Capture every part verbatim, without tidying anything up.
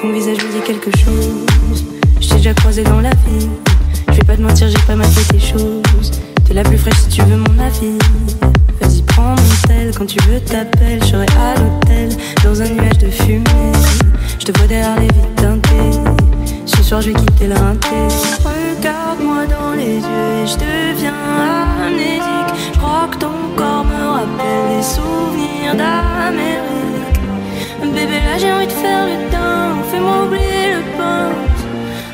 Ton visage me dit quelque chose. Je t'ai déjà croisé dans la vie. Je vais pas te mentir, j'ai pas mal fait tes choses. T'es la plus fraîche si tu veux mon avis. Vas-y, prends mon tel, quand tu veux t'appelles. Je serai à l'hôtel, dans un nuage de fumée. Je te vois derrière les vitres teintées. Ce soir je vais quitter la rinté. Regarde-moi dans les yeux et je deviens amnésique. Je crois que ton corps me rappelle les souvenirs d'Amérique. Bébé là j'ai envie de faire le dingue, fais-moi oublier le pain.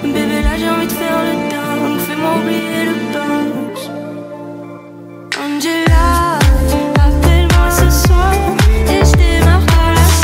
Bébé là j'ai envie de faire le dingue, fais-moi oublier le pain. Angela, appelle-moi ce soir et je démarre par la sauce.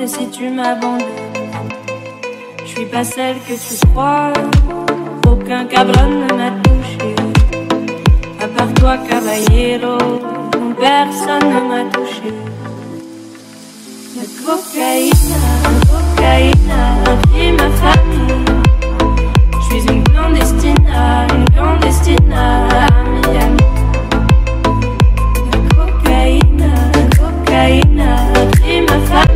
Et si tu m'abandonnes, je suis pas celle que tu crois. Aucun cabron ne m'a touché. À part toi, caballero, personne ne m'a touché. La cocaïne, la cocaïne a pris ma famille. Je suis une clandestine, une clandestine à Miami. La cocaïne, la cocaïne a pris ma famille.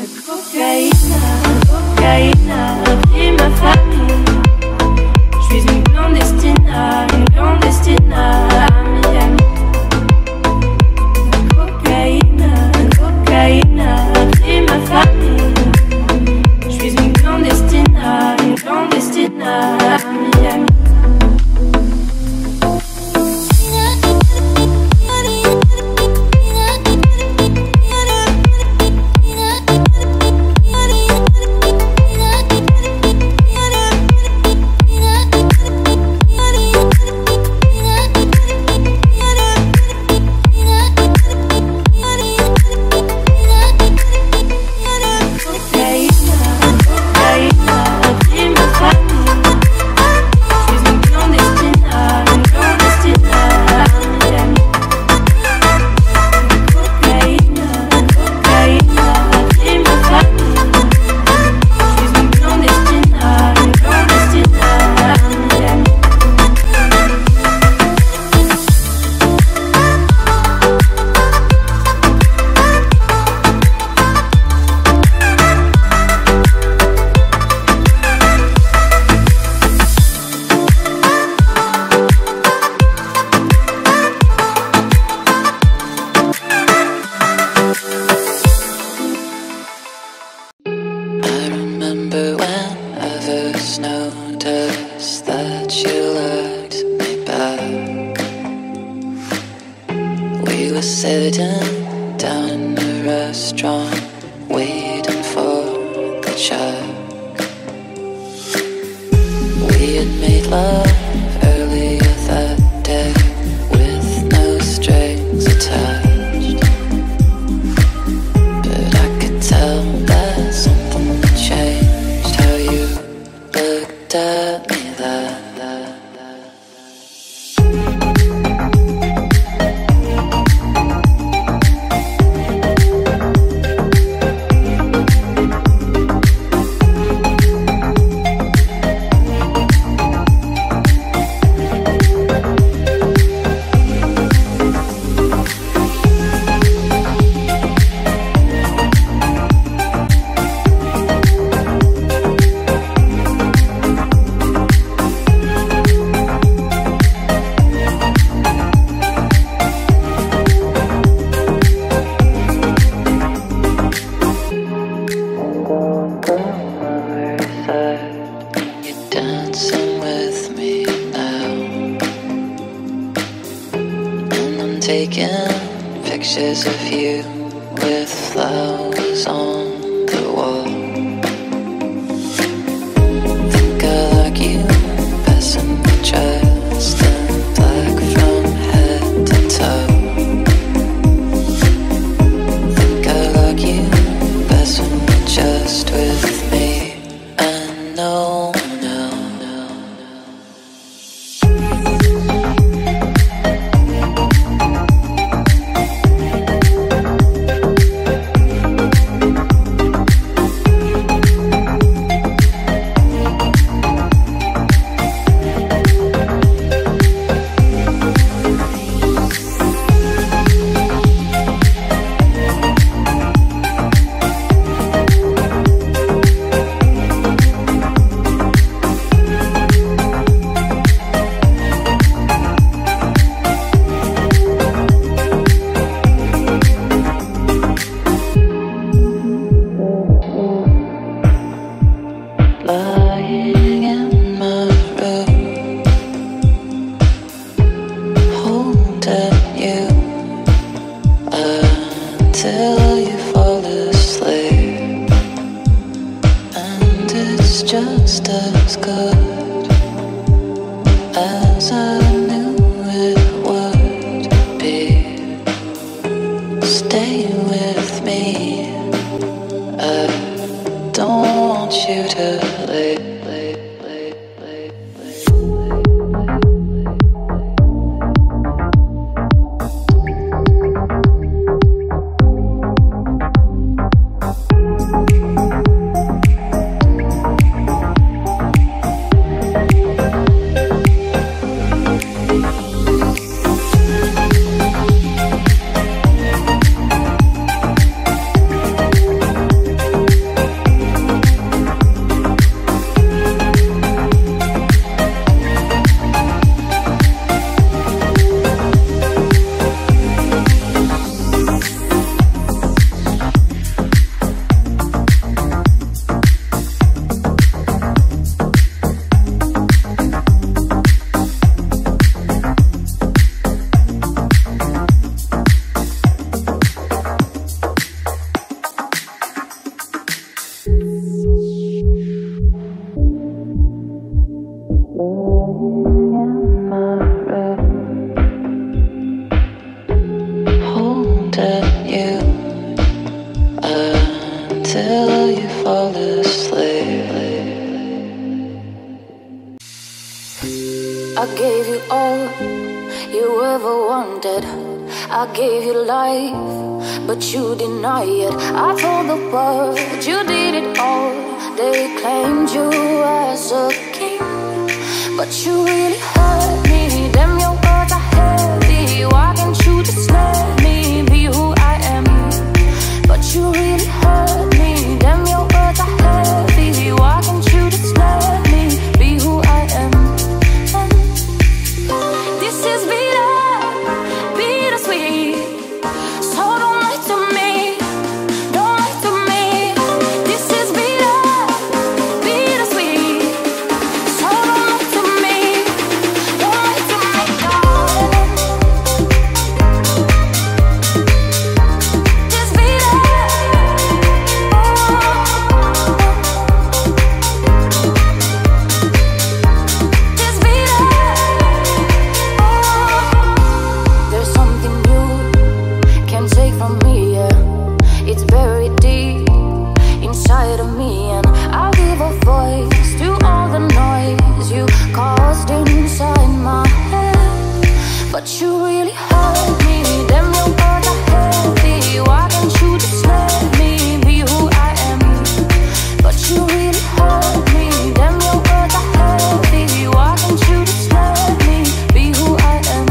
La cocaïne, cocaïne, repris ma famille. Je suis une clandestina, une clandestina à Miami. Cocaïne, cocaïne, repris ma famille. Je suis une clandestina, une clandestina à Miami. till you fall asleep. I gave you all you ever wanted. I gave you life, but you deny it. I told the world you did it all. They claimed you as a king, but you really hurt me. Damn, your words are heavy. Why can't you just let me be who I am? But you really hurt me. Damn, your words are heavy. Why can't you just let me be who I am? And this is bitter, bittersweet. So don't lie to me, don't lie to me. This is bitter, bittersweet. So don't lie to me, don't lie to me, darling. This bitter, oh. This bitter, oh. There's something you can't take from me, yeah. It's buried deep inside of me, and I'll give a voice to all the noise you caused inside my head. But you really hurt me. Damn, your words are heavy. Why can't you just let me be who I am? But you really hurt me. Damn, your words are heavy. Why can't you just let me be who I am?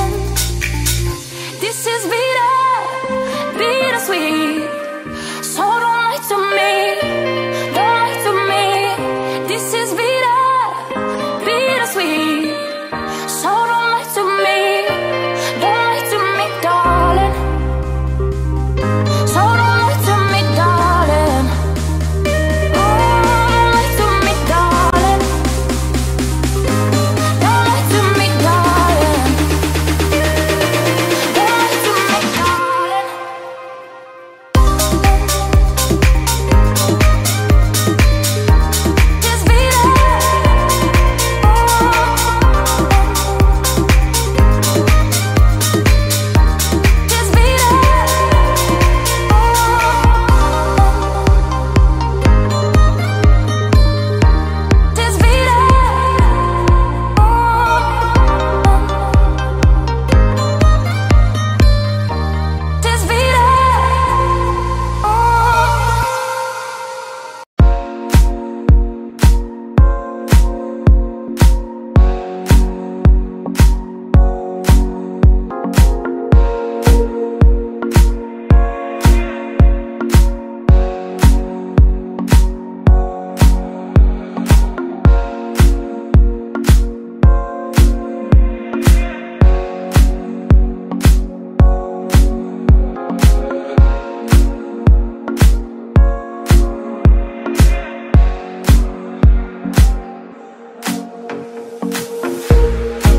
And this is bitter, bittersweet. So don't lie to me, don't lie to me. This is bitter, bittersweet. So don't lie to me, don't lie to me, darling. So don't lie to me, darling. Oh, don't lie to me, darling. Don't lie to me, darling. Don't lie to me, darling. This bitter, oh. This bitter, oh. This bitter, oh. This bitter, oh.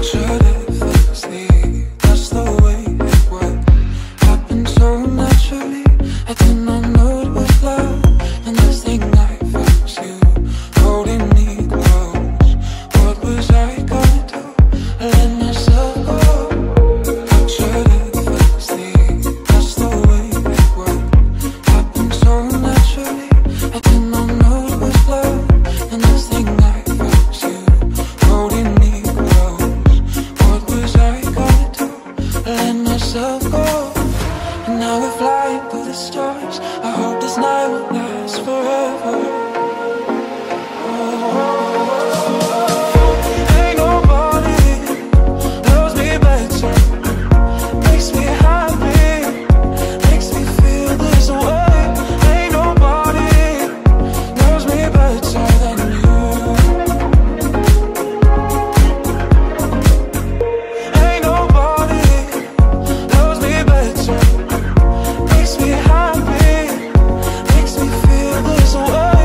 Should it fix me? That's the way it went. Happened so naturally. I did not know it was love. And this thing I felt you holding me close. What was I gonna do? I let myself go. Should it fix me? That's the way it went. Happened so naturally. I did not know it was love. And this thing I felt you holding me close. What was I gonna do? I let myself go. And now we're flying through the stars. I hope this night will last forever. Oh. Ain't nobody loves me better. Makes me happy. Makes me feel this way. Ain't nobody loves me better than you. Ain't nobody loves me better. Makes me happy. Makes me feel this way.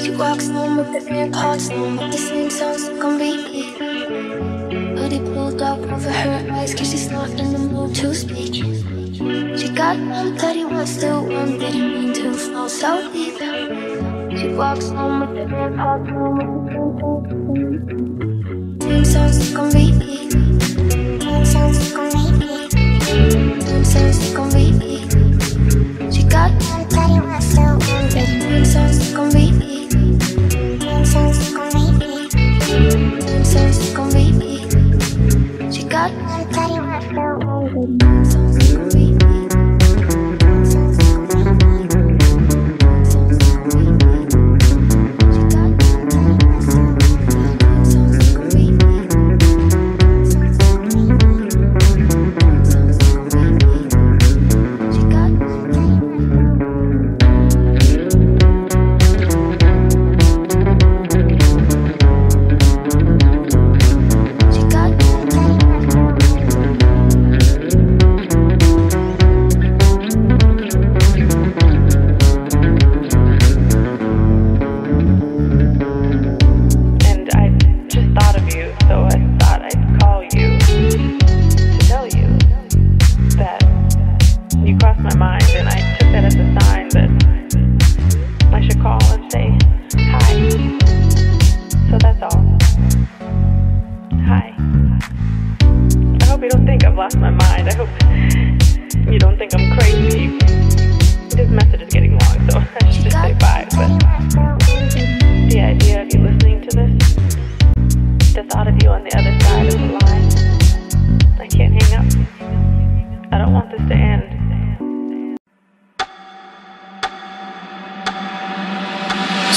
She walks home with the man parts home with the same sounds so completely. Hoodie pulled up over her eyes cause she's not in the mood to speak. She got one bloody one, still one, didn't mean to fall so deep. She walks home with the man parts home with the same sounds so completely. Same sounds so completely. Same sounds so completely. She got one bloody one, still one, didn't mean to fall so deep. She got my body wrapped around her, so sweet.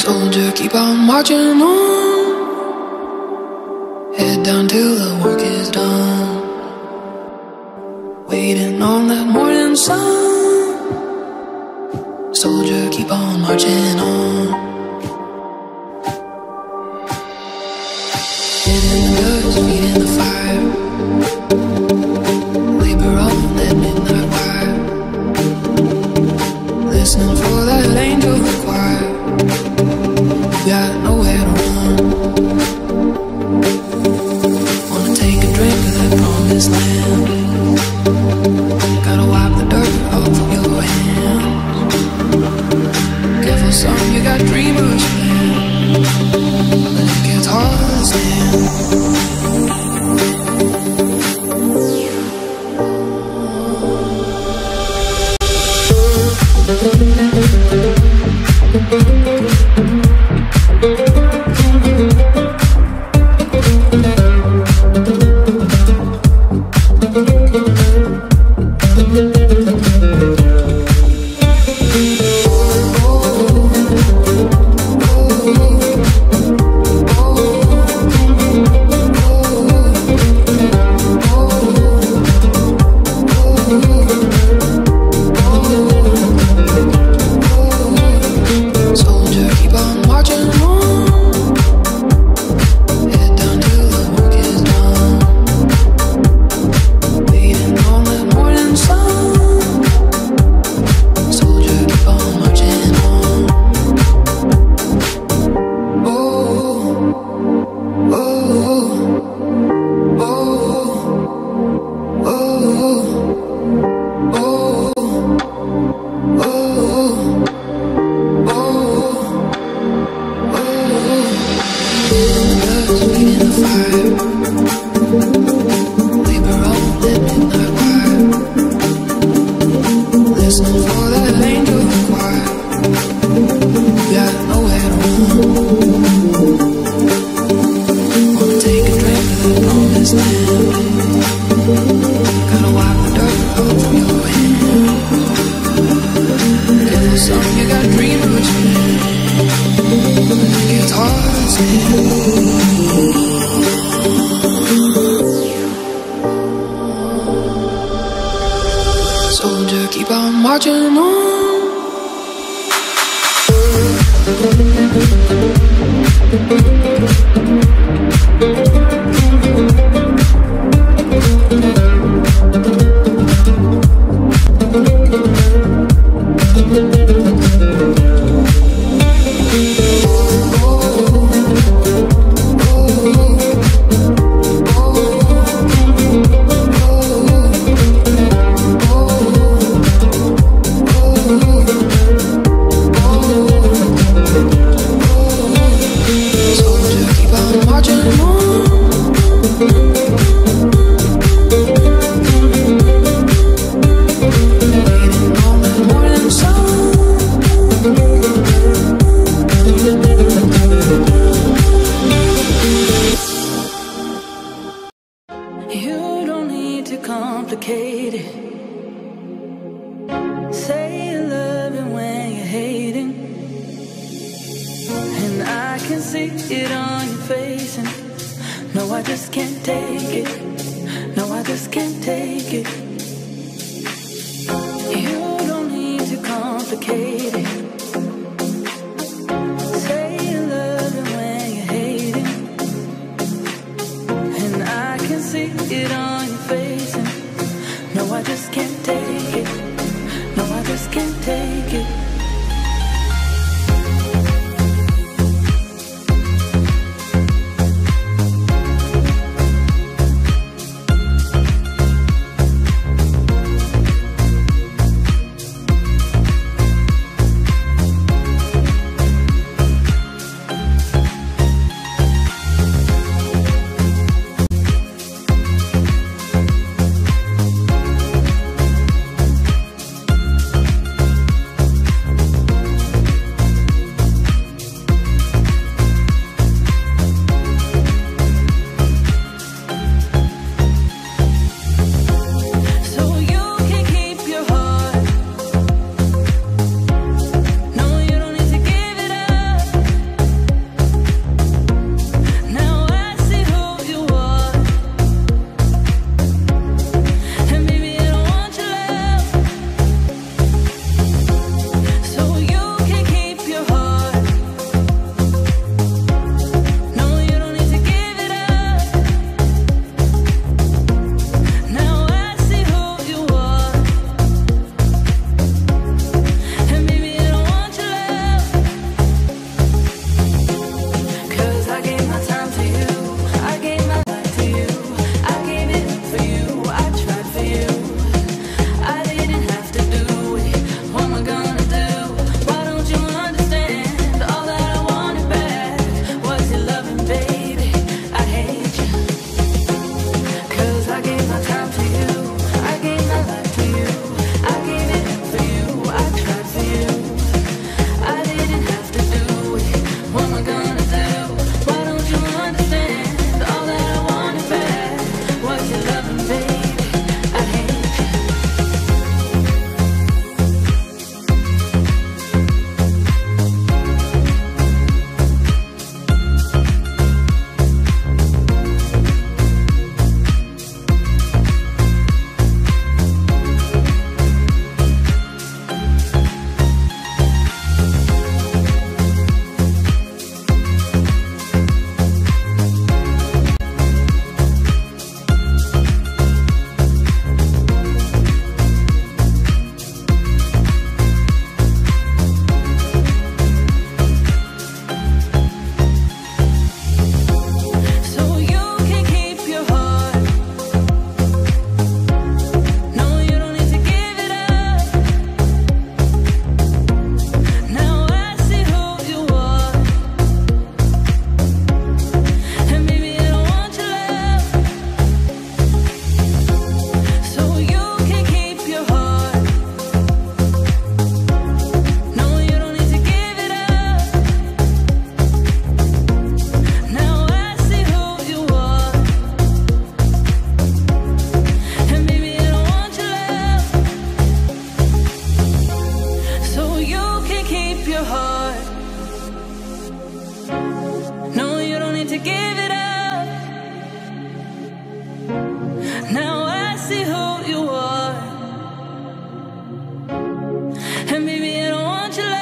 Soldier, keep on marching on. Head down till the work is done. Waiting on that morning sun. Soldier, keep on marching on. Head in the dust, feet in the fire. Labor on that midnight wire. Listening for that angel choir. Got nowhere to run. Wanna take a drink of that promised land. Gotta wipe the dirt off your hands. Careful son, you got dreamers land. But it gets hard to stand. It's hard. Soldier, keep on marching on. to give it up. Now I see who you are, and baby, I don't want your love.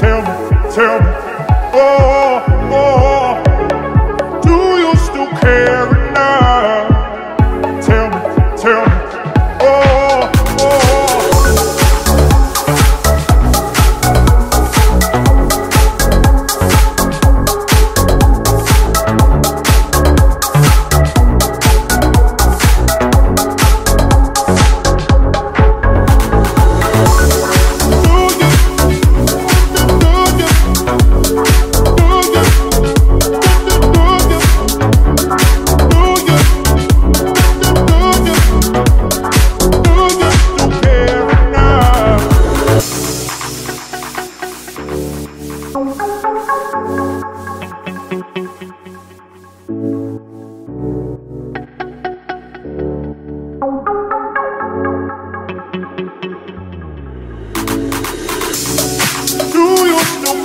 Tell me, tell me, oh.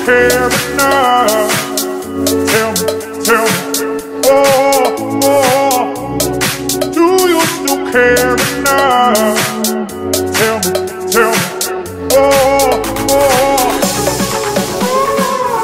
care enough. Tell me, tell me, oh, oh, do you still care enough? Tell me, tell me, oh, la la la.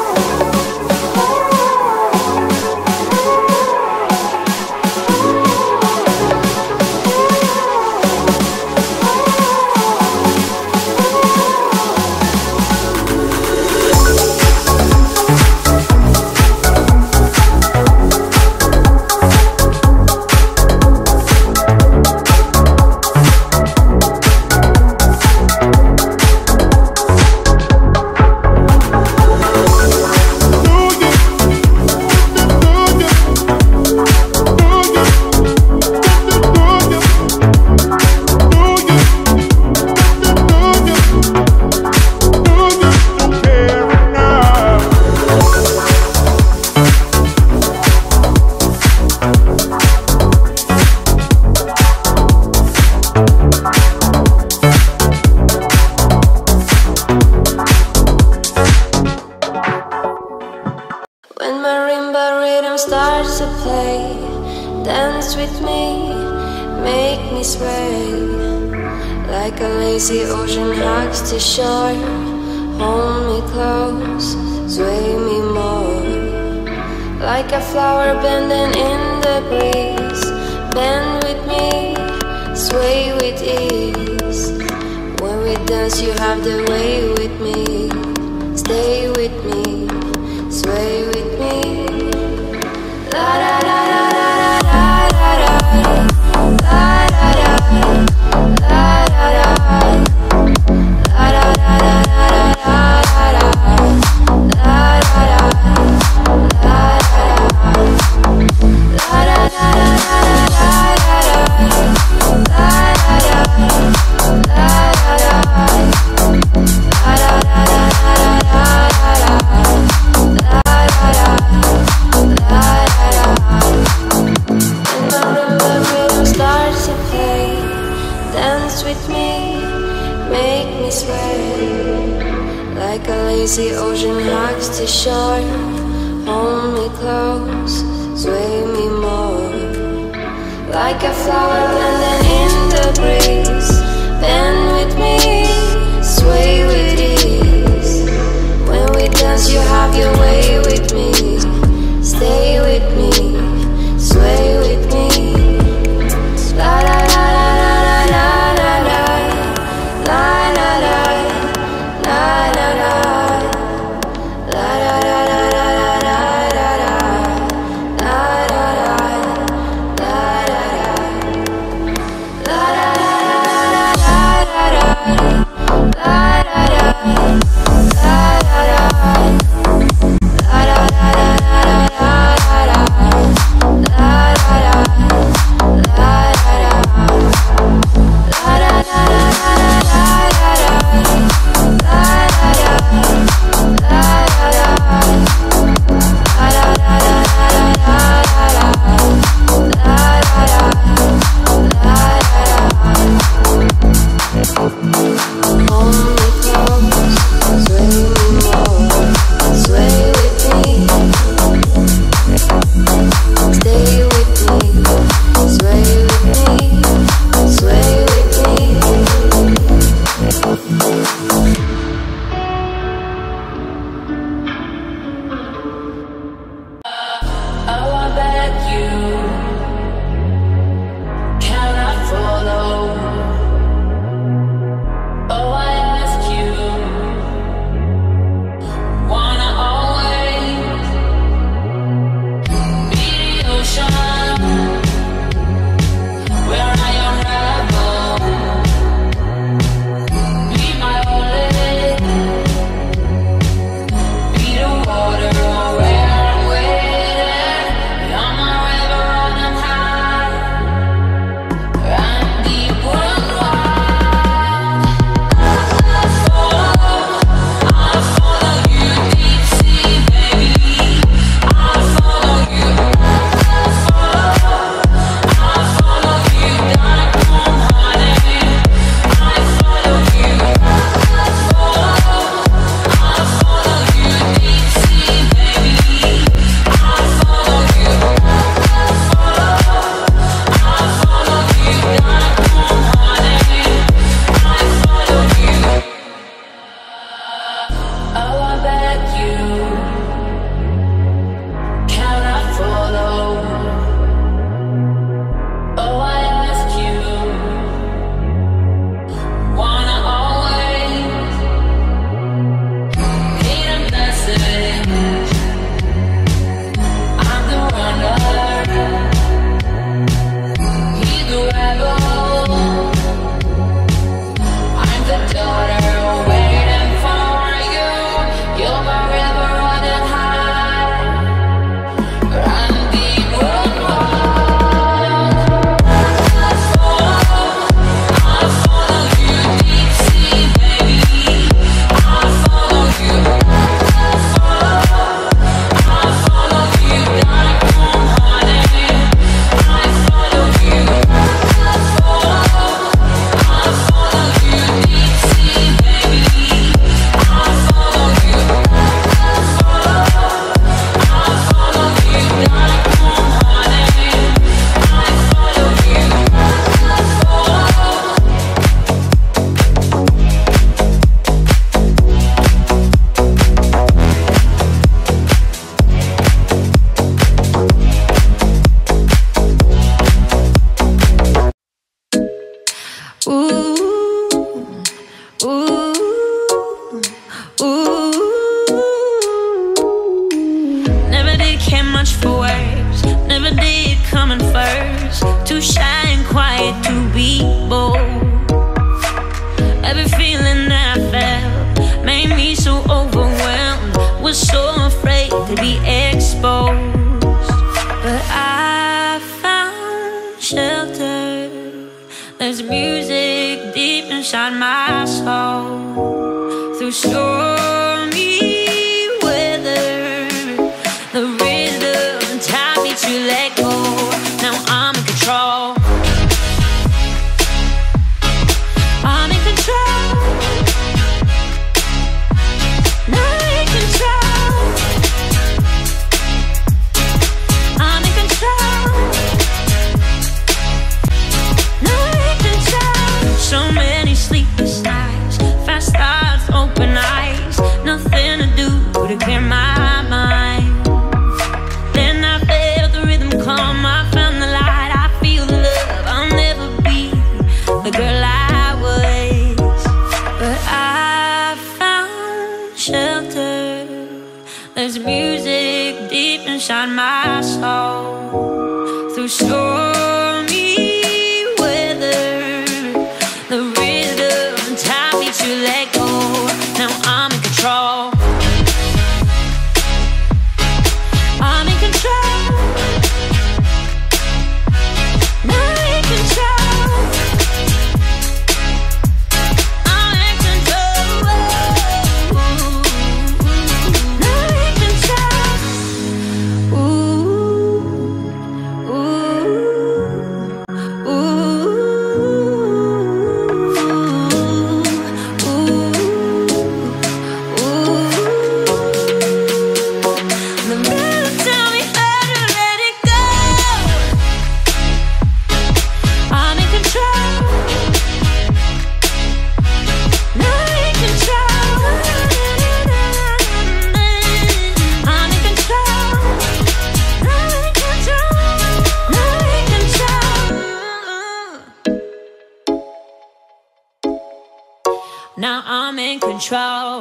Ooh, ooh, ooh. Never did care much for words. Never did come in first. Too shy and quiet to be bold. Every feeling I felt made me so overwhelmed. Was so afraid to be exposed. But I found shelter. There's music deep inside my soul. Through stormy weather, the rhythm taught me to let go. Now I'm in control. I'm in control. Not in control. I'm in control. Not so many sleepless nights, fast thoughts, open eyes, nothing to do to clear my mind. Then I felt the rhythm calm, I found the light, I feel the love. I'll never be the girl I was, but I found shelter. There's music deep inside my soul. Through stormy let go, now I'm in control. I'm in control. Not in control. I'm in control. Not in control. Ooh, ooh, ooh. Now I'm in control.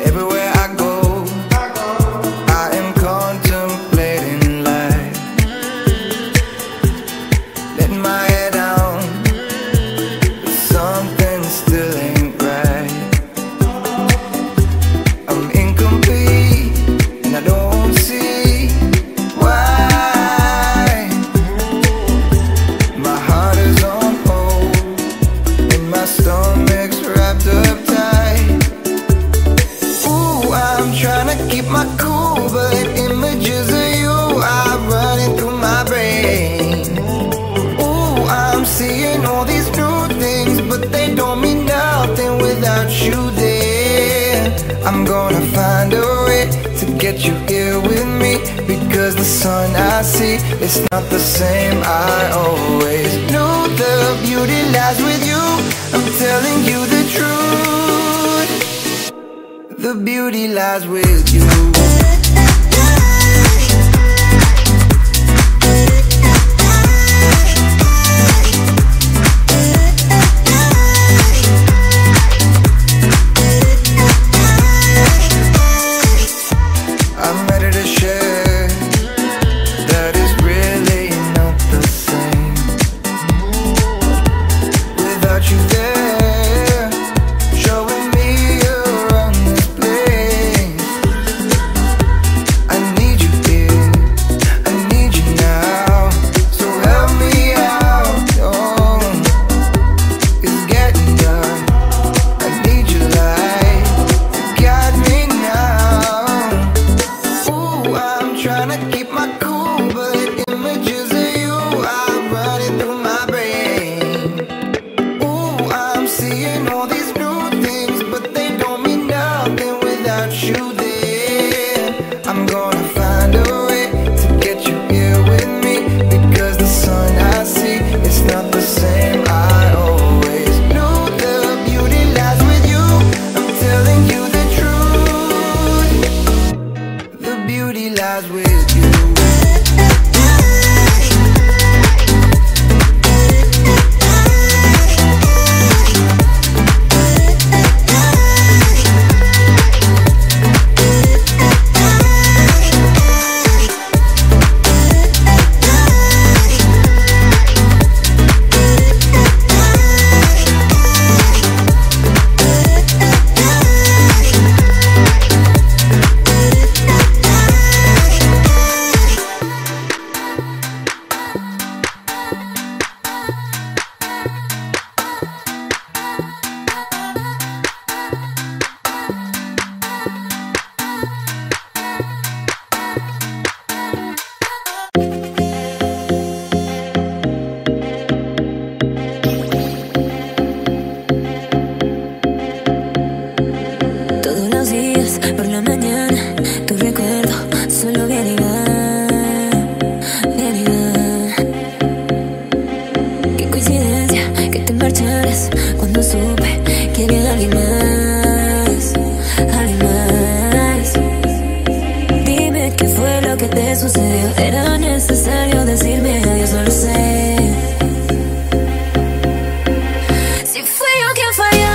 Everywhere I go, I, go. I am contemplating life. Mm-hmm. Let my head down, mm-hmm. But something still ain't right. I'm incomplete, and I don't see why. My heart is on hold, and my stomach's wrapped up tight. I'm trying to keep my cool, but images of you are running through my brain. Ooh, I'm seeing all these new things, but they don't mean nothing without you there. I'm gonna find a way to get you here with me, because the sun I see is not the same. I always knew the beauty lies with you. I'm telling you the truth. The beauty lies with you. por la mañana tu recuerdo solo viene y va, viene y va. Qué coincidencia que te marcharas cuando supe que había alguien más, alguien más. Dime qué fue lo que te sucedió, era necesario decirme adiós, no lo sé. Si fui yo quien falló,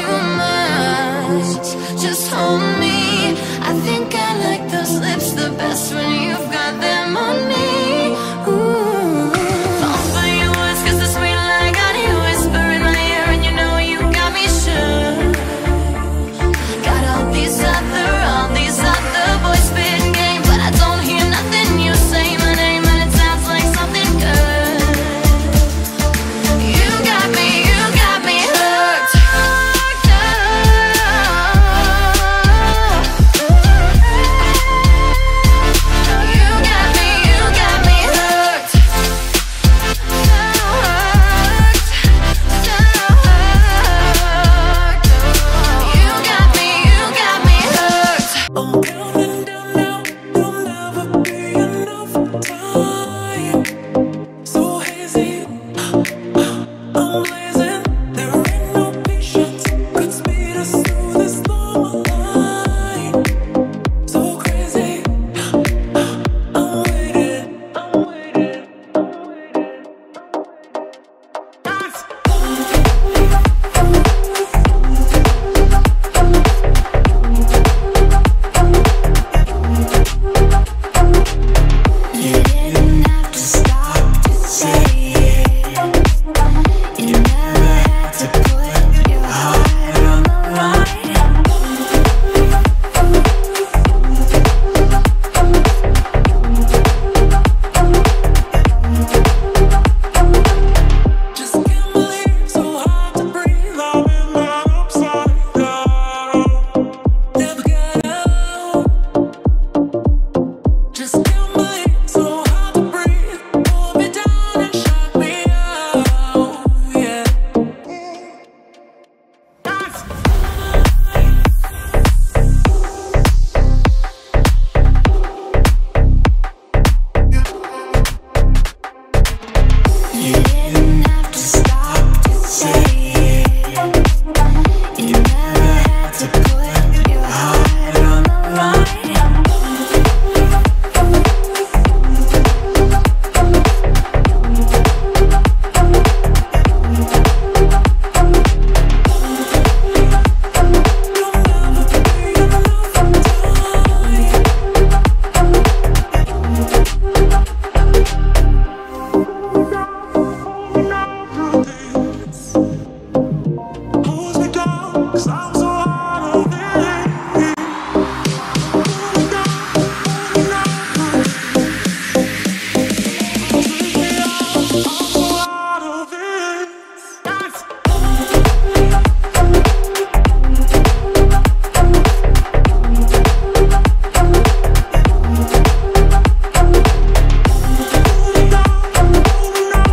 too much. Just hold me. I think I like those lips the best when you've got them on me. Ooh. Fall for your words, cause the sweet lie got you whisper in my ear, and you know you got me sure. Got all these other, all these other boys spitting game, but I don't hear nothing you say. My name and it sounds like something good. You got me, you got me hooked, hooked up. You got me, you got me hooked, hooked, hooked. You got me, you got me hooked. Oh, counting down now, will never be enough time. So hazy, uh, uh, I'm blazing. There ain't no patience could speed us through this long line. So crazy, uh, uh, I'm waiting, I'm waiting, I'm waiting. That's You didn't have to stop to say it. You never had to put your heart on the line. Just can't believe, so hard to breathe. I'm in my upside down. Never got out. Just can't believe, so hard to breathe. Pull me down and shut me out. Yeah. That's You didn't have to stop to say it. You never had to put your heart on the line. You'll never be enough time. Hold me down, cause I'm so out of it. Hold me down, hold me down. Hold me down, I'm so out of it. That's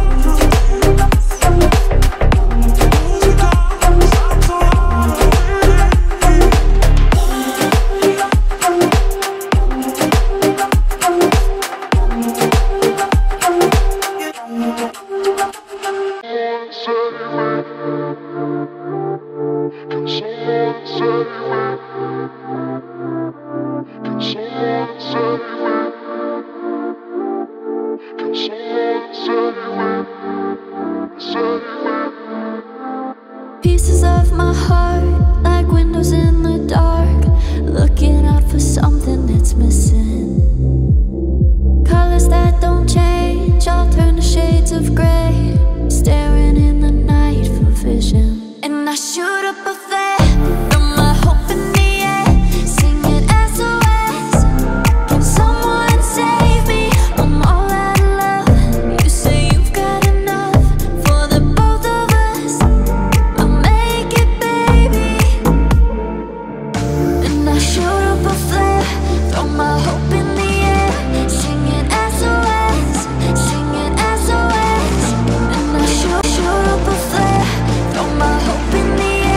pieces of my heart, like windows in the dark, looking out for something that's missing. Colors that don't change, all turn to shades of gray, staring in the night for vision. And I shoot up a flare, throw my hope in the air, singing S O S, can someone save me? I'm all out of love. You say you've got enough for the both of us. I'll make it, baby. And I shoot up a flare, throw my hope in the air, singing S O S, singing S O S. And I shoot, shoot up a flare, throw my hope in the air.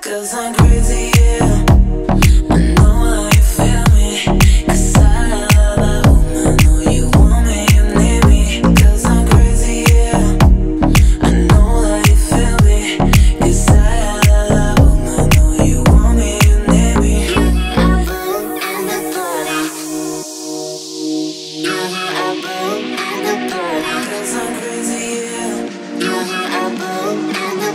'Cause I'm crazy, yeah. I know how you feel me. 'Cause I love that woman. I know you want me, you need me. 'Cause I'm crazy, yeah. I know how you feel me. 'Cause I love that woman. I know you want me, you need me. You are blue at the party. You are blue at the party. 'Cause I'm crazy, yeah. You are blue at the party.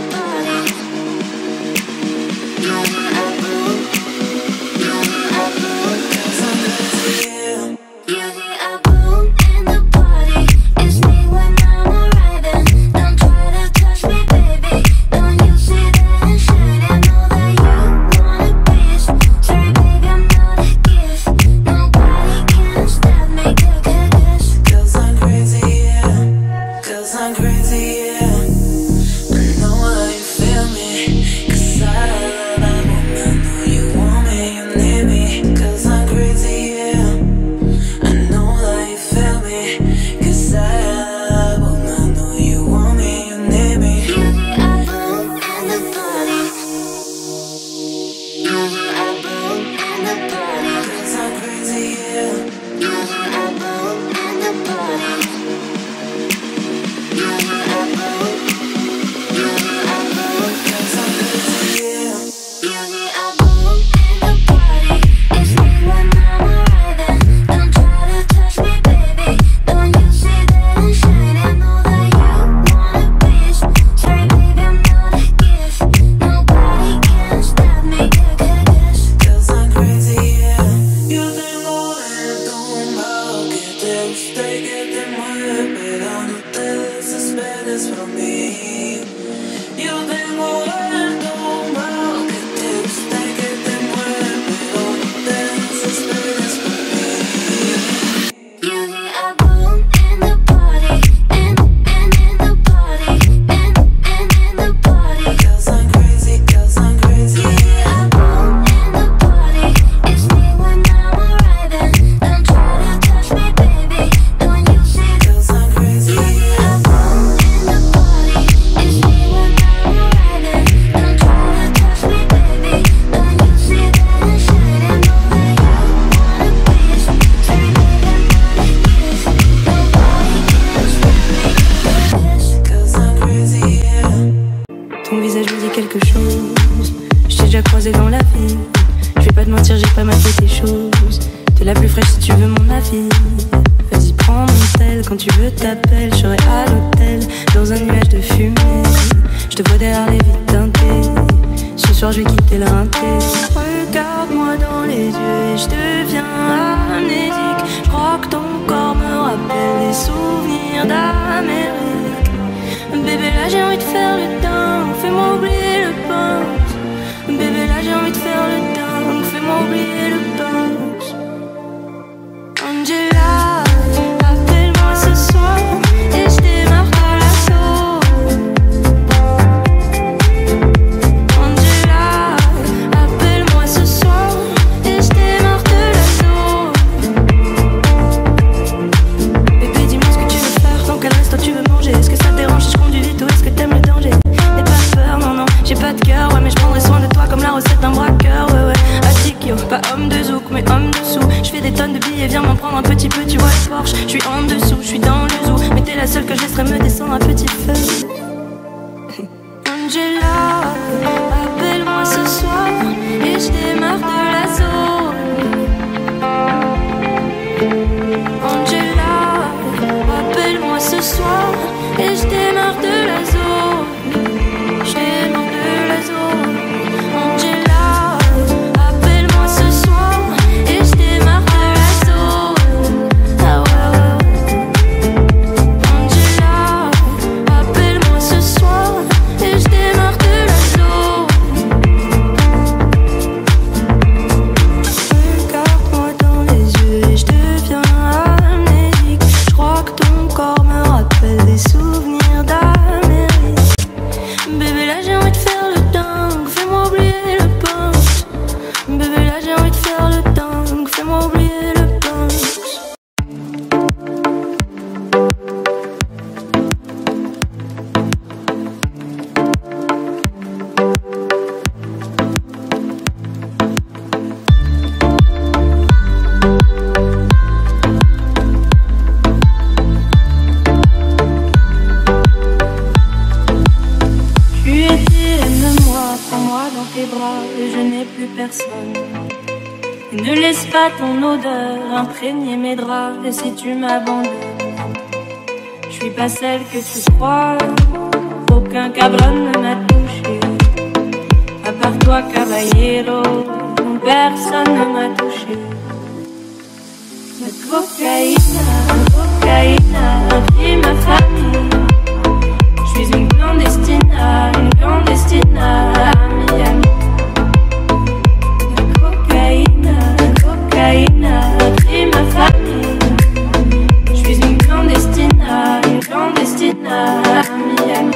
Ton visage me dit quelque chose. Je t'ai déjà croisé dans la vie. Je vais pas te mentir, j'ai pas mal fait tes choses. T'es la plus fraîche si tu veux mon avis. Vas-y, prends mon tel, quand tu veux t'appelles. Je serai à l'hôtel, dans un nuage de fumée. Je te vois derrière les vitres teintées. Ce soir, je vais quitter le rinté. Regarde-moi dans les yeux et je deviens amnésique. Je crois que ton corps me rappelle les souvenirs d'Amérique. Bébé, là j'ai envie de faire le temps. Fais-moi oublier le punch. Bébé, là j'ai envie de faire le dingue. Fais-moi oublier le punch. Angela, appelle-moi ce soir et je démarre par l'assaut. Angela, appelle-moi ce soir et je démarre de l'assaut. Bébé, dis-moi ce que tu veux faire, dans quel resto tu veux manger. Est-ce que ça te dérange si je conduis vite ou est-ce que t'aimes le danger? J'ai pas de cœur, ouais, mais je prendrai soin de toi comme la recette d'un braqueur, ouais, ouais. Atikyo, pas homme de zouk, mais homme dessous. Je fais des tonnes de billets, viens m'en prendre un petit peu, tu vois le Porsche. Je suis en dessous, je suis dans le zoo, mais t'es la seule que je laisserai me descendre à petit feu. Angela, appelle-moi ce soir et je démarre de la zone. Angela, appelle-moi ce soir et je démarre de la zone. Angela, appelle-moi ce soir et je démarre de la dans tes bras et je n'ai plus personne. Et ne laisse pas ton odeur imprégner mes draps. Et si tu m'abandonnes, je suis pas celle que tu crois. Aucun cabron ne m'a touché, à part toi caballero. Personne ne m'a touché. La cocaïne, la cocaïne a pris ma famille. Je suis une clandestina, une clandestina à Miami. La cocaïne, la cocaïne a pris ma famille. Je suis une clandestina, une clandestina à Miami.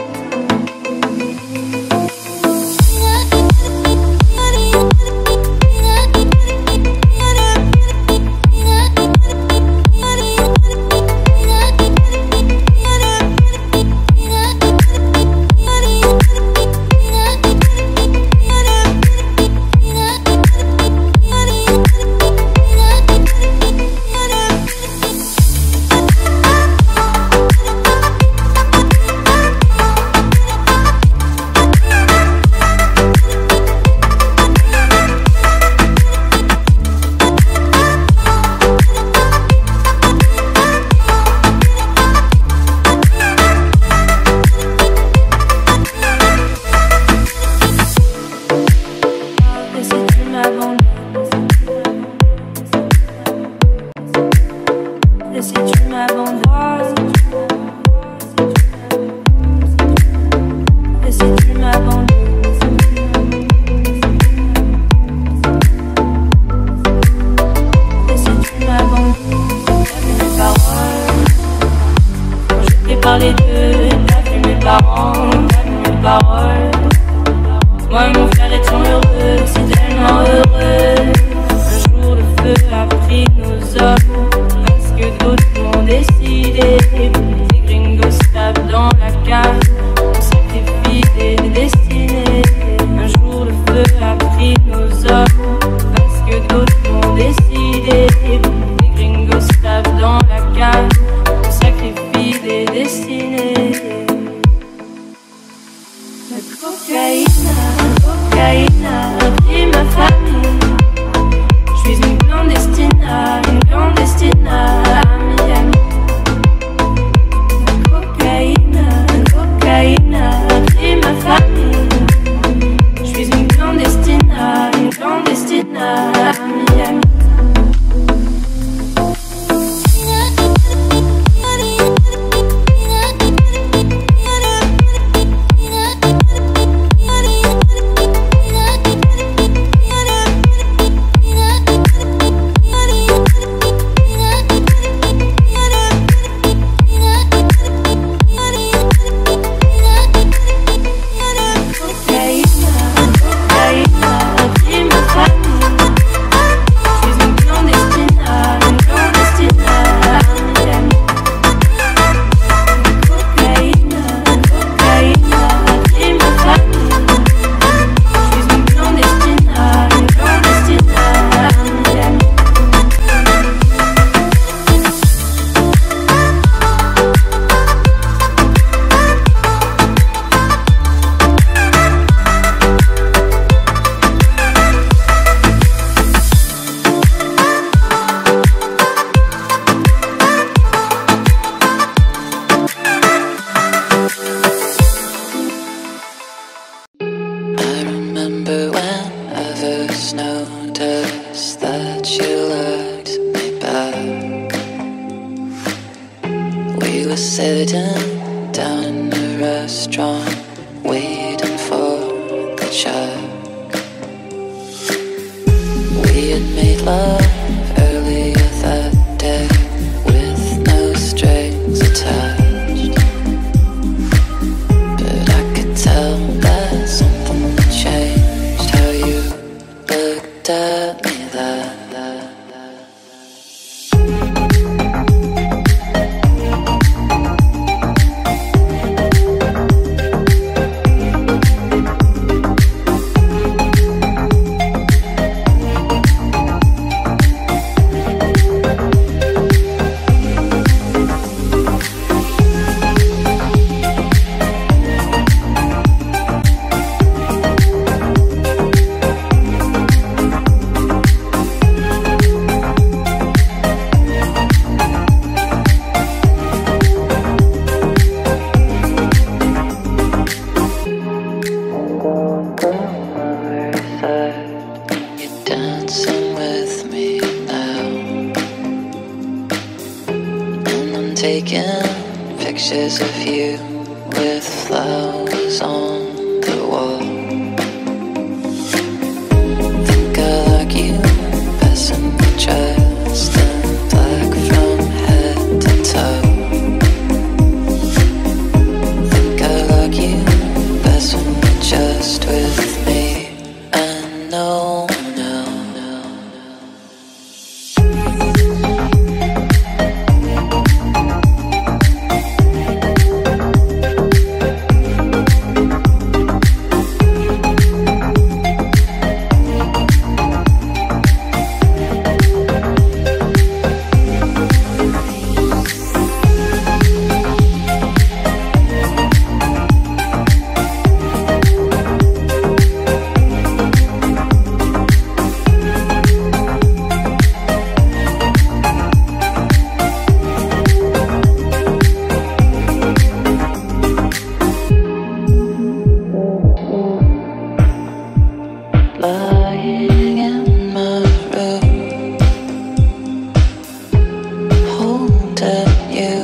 pictures of you with flowers on the wall. Think I like you best in the chest and black from head to toe. Think I like you best in the chest with me and no one. Lying in my room, holding you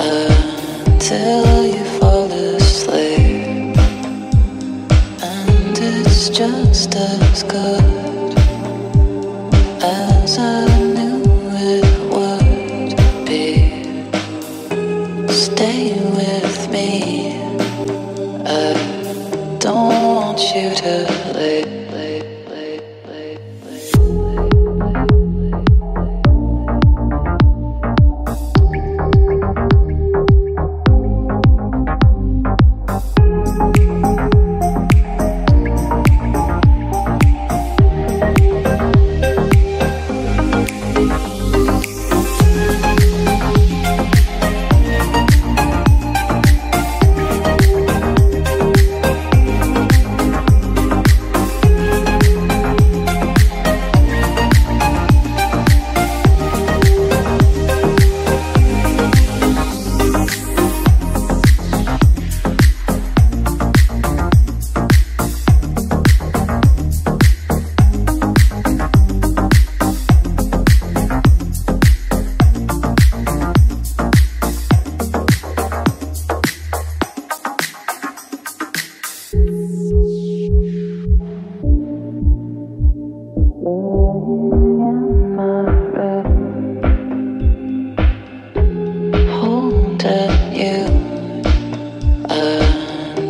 until you fall asleep, and it's just as good as I knew it would be. Stay with me, I don't want you to.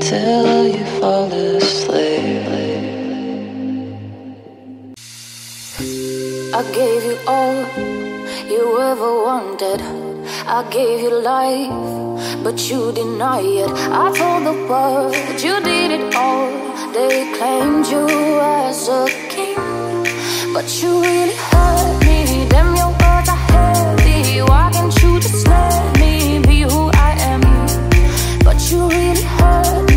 Till you fall asleep, I gave you all you ever wanted. I gave you life, but you deny it. I told the world you did it all. They claimed you as a king, but you really hurt me. Damn, your words are heavy. Why can't you just let me be who I am? But you really hurt me.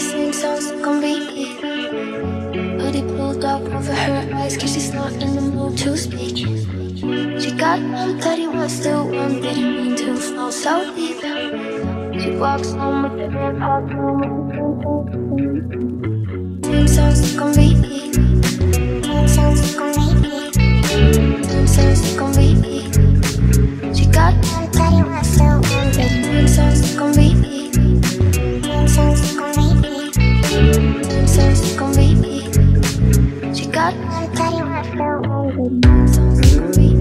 listening sounds completely. But it pulled up over her eyes, cause she's not in the mood to speak. She got one that he was the one, didn't mean to fall so deep. She walks home with the air pop room. Listening sounds completely. Listening sounds completely. Listening sounds completely. She got one that he was the one, didn't sounds completely. Sounds completely. Sounds completely. She got my daddy with no sounds completely.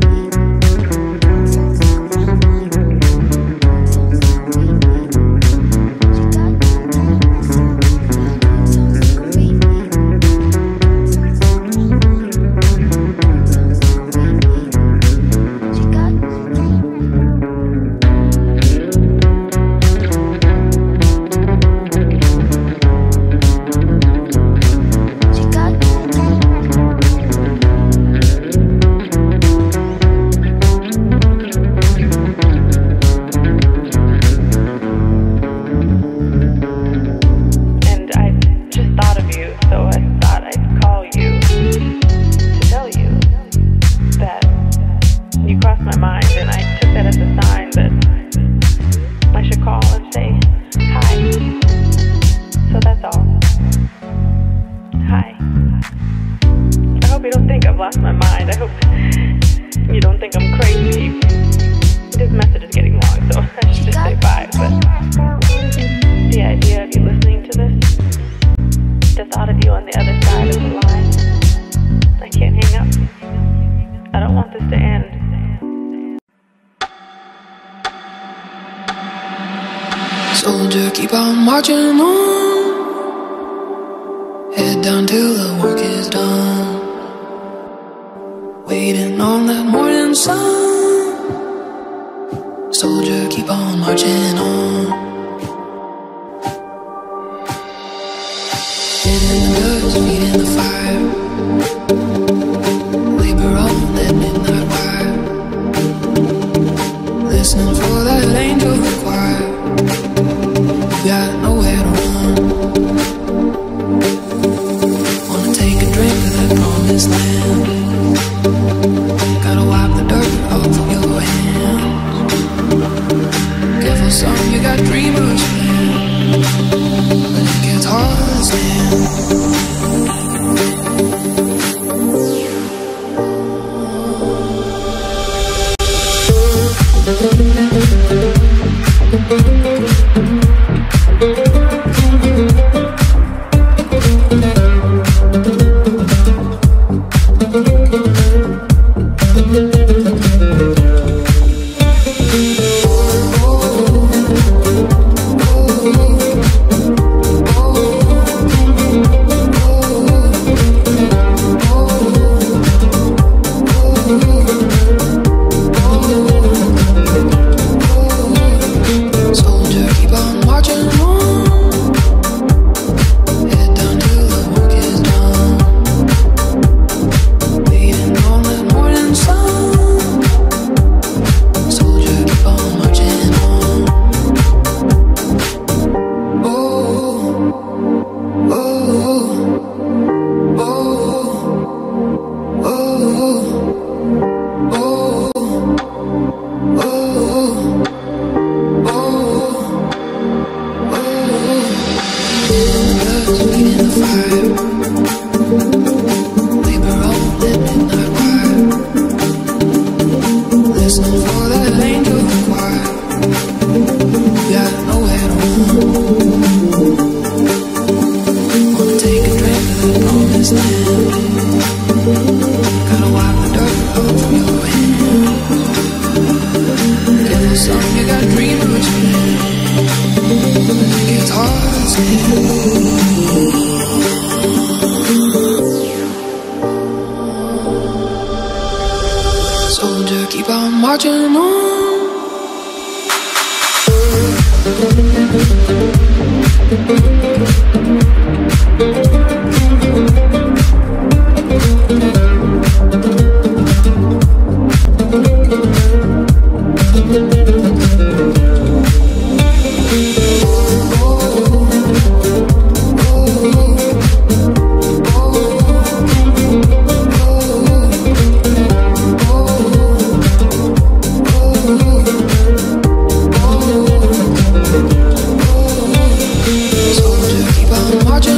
I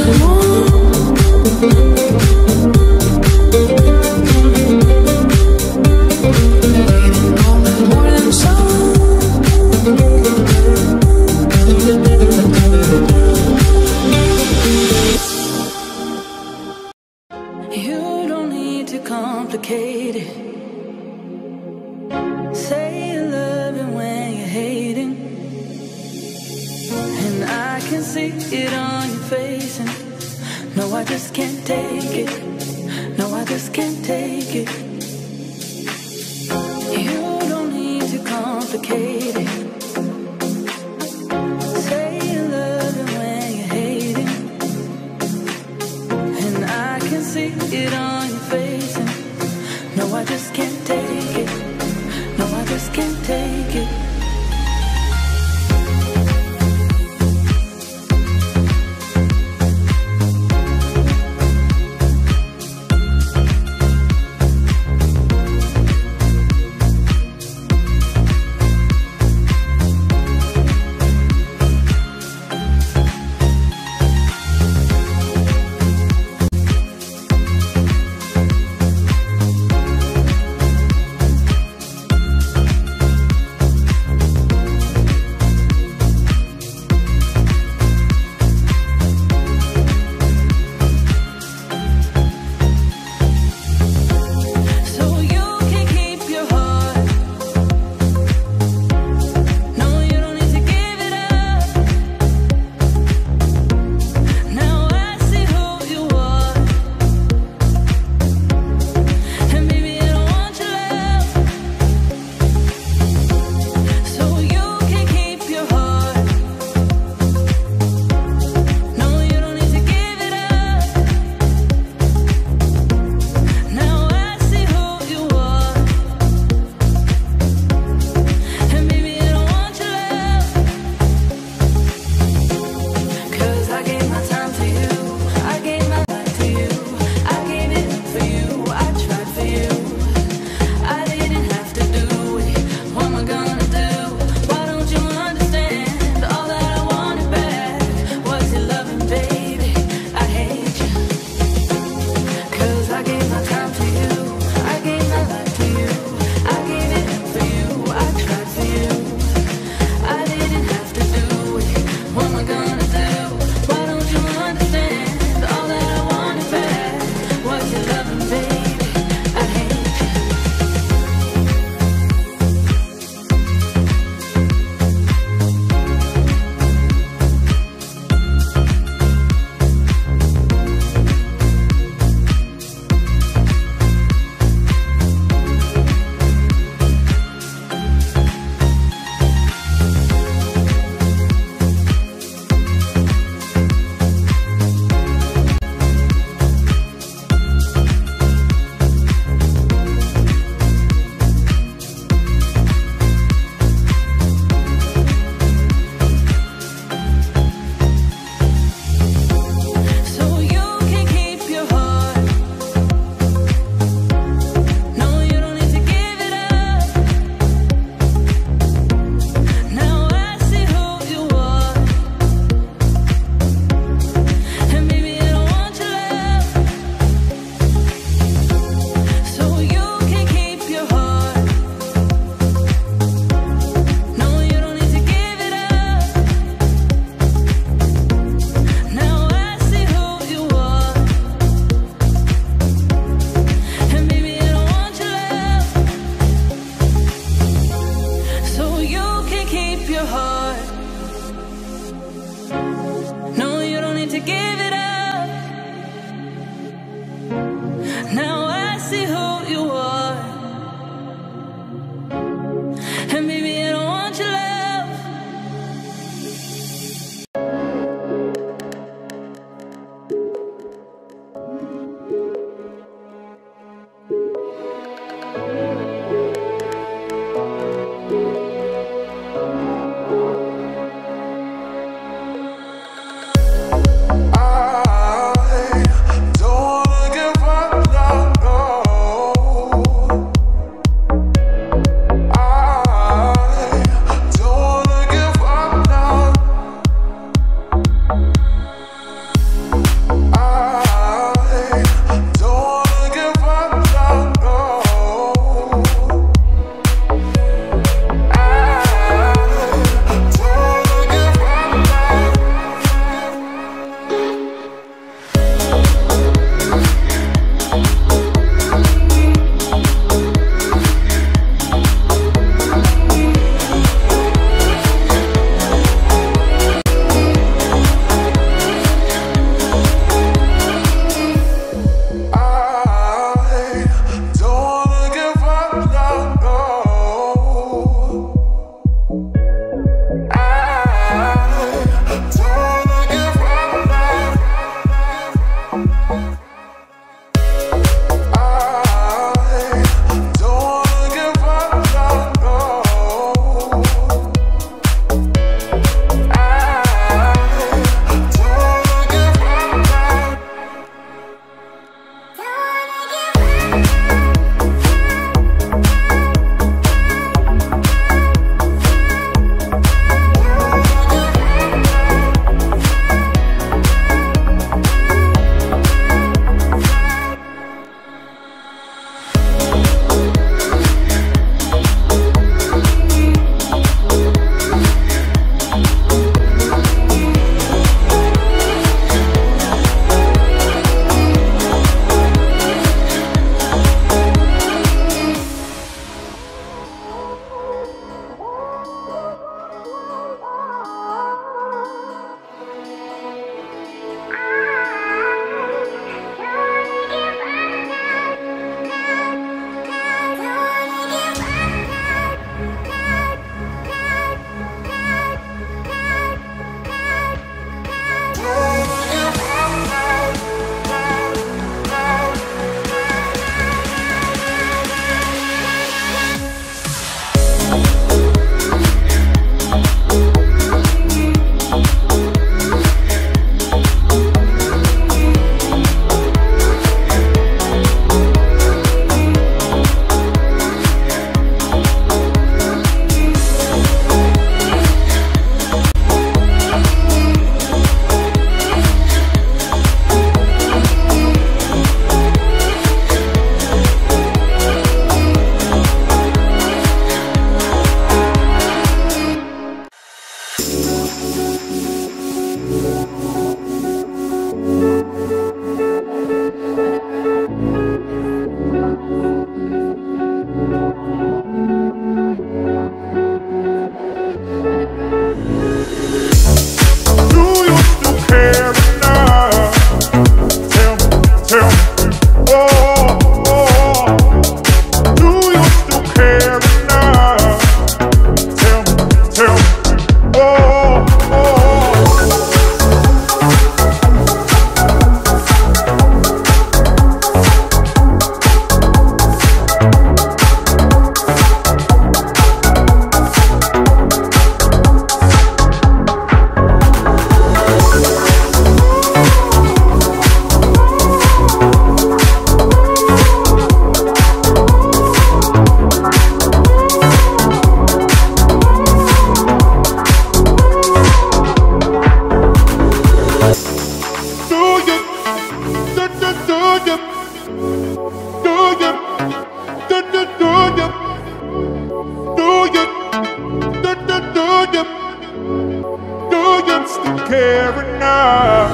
now?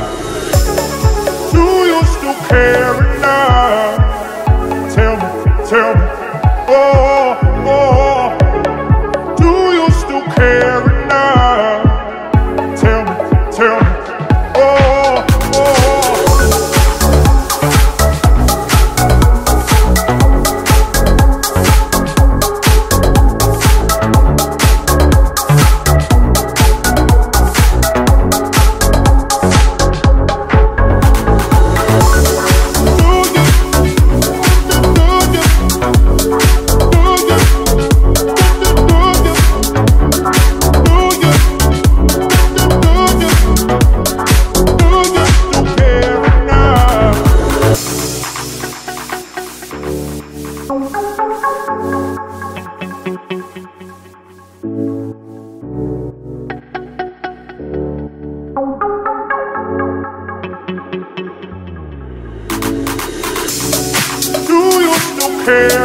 Do you still care now? Tell me, tell me, oh, oh. Do you still care now? Tell me, tell me, oh, care now?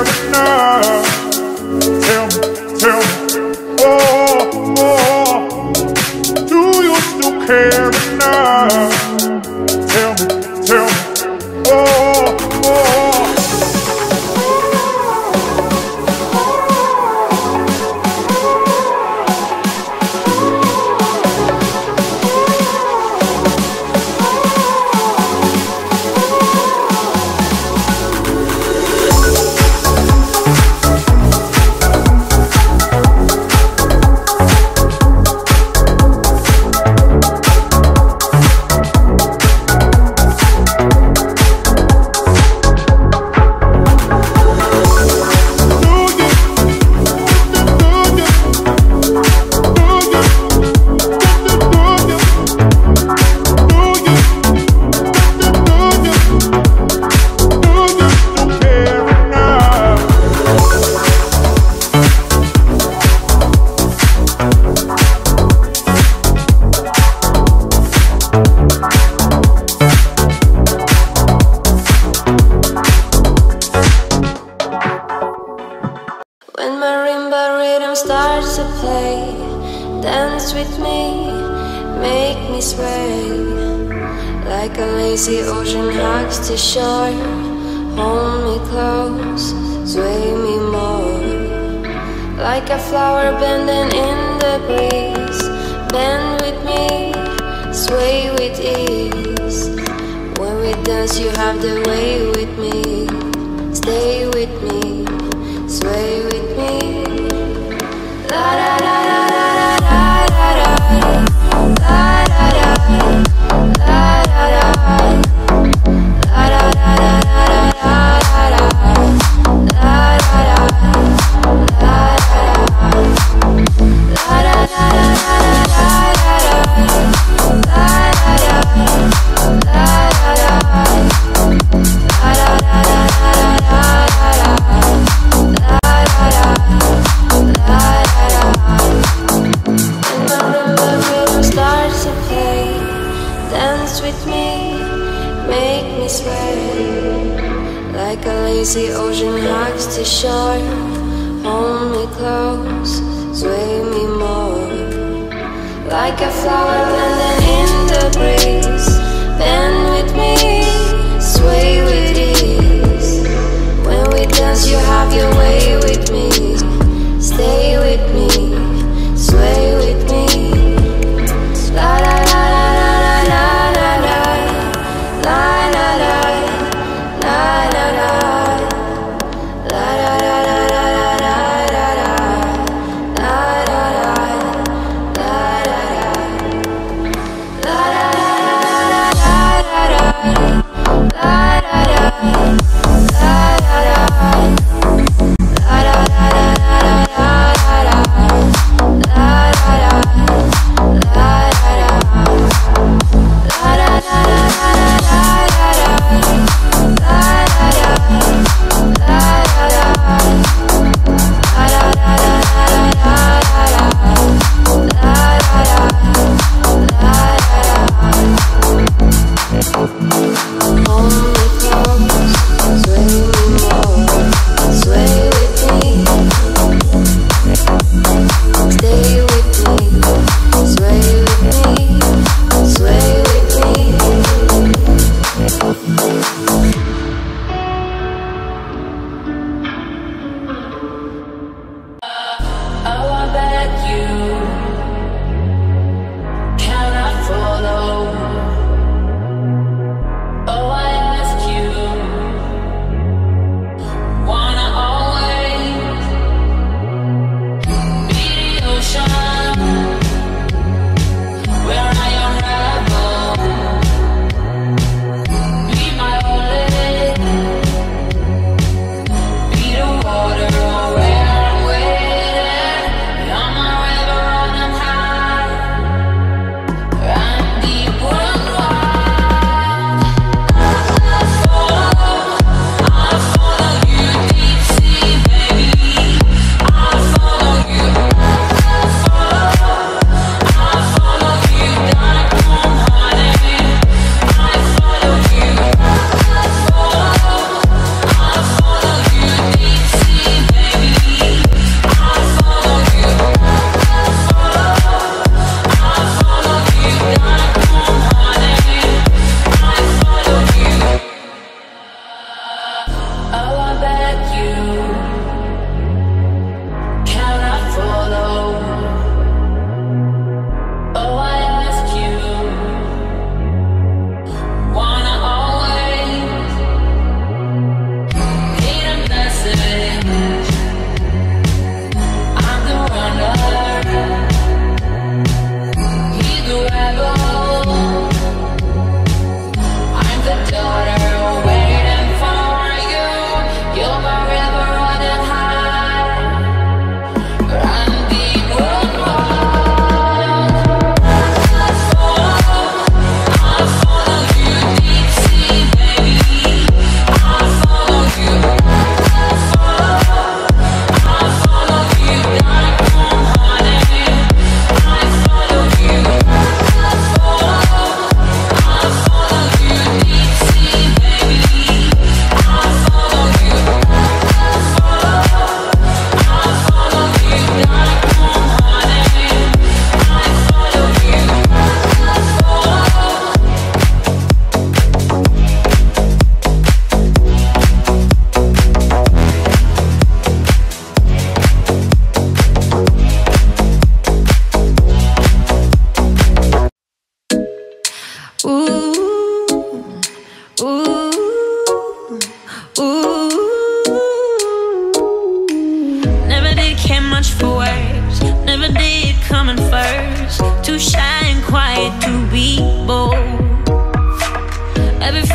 Tell me, tell me, oh, oh. Do you still care now? Tell me, tell me, oh, oh. When marimba rhythm starts to play, dance with me, make me sway. Like a lazy ocean hugs the shore, hold me close, sway me more. Like a flower bending in the breeze, bend with me, sway with ease. When we dance you have the way with me, stay with me, sway with me. Like a lazy ocean hugs the shore, hold me close, sway me more. Like a flower bending in the breeze, bend with me, sway with ease. When we dance you have your way with me, stay with me, sway with me. La la la la la la la la la la la. Da da da.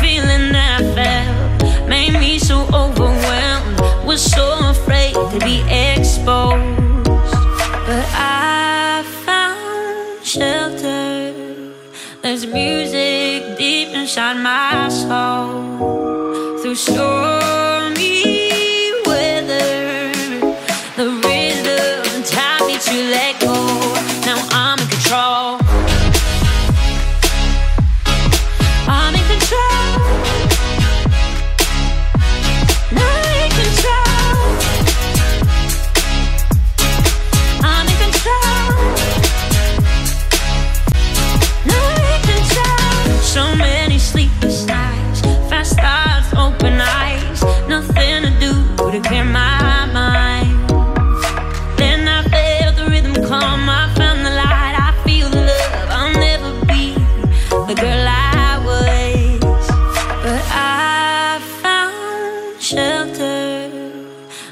feeling I felt made me so overwhelmed. Was so afraid to be exposed, but I found shelter. There's music deep inside my soul. Through stormy weather, the rhythm taught me to let go. Now I'm in control. Clear my mind. Then I felt the rhythm calm. I found the light. I feel the love. I'll never be the girl I was, but I found shelter.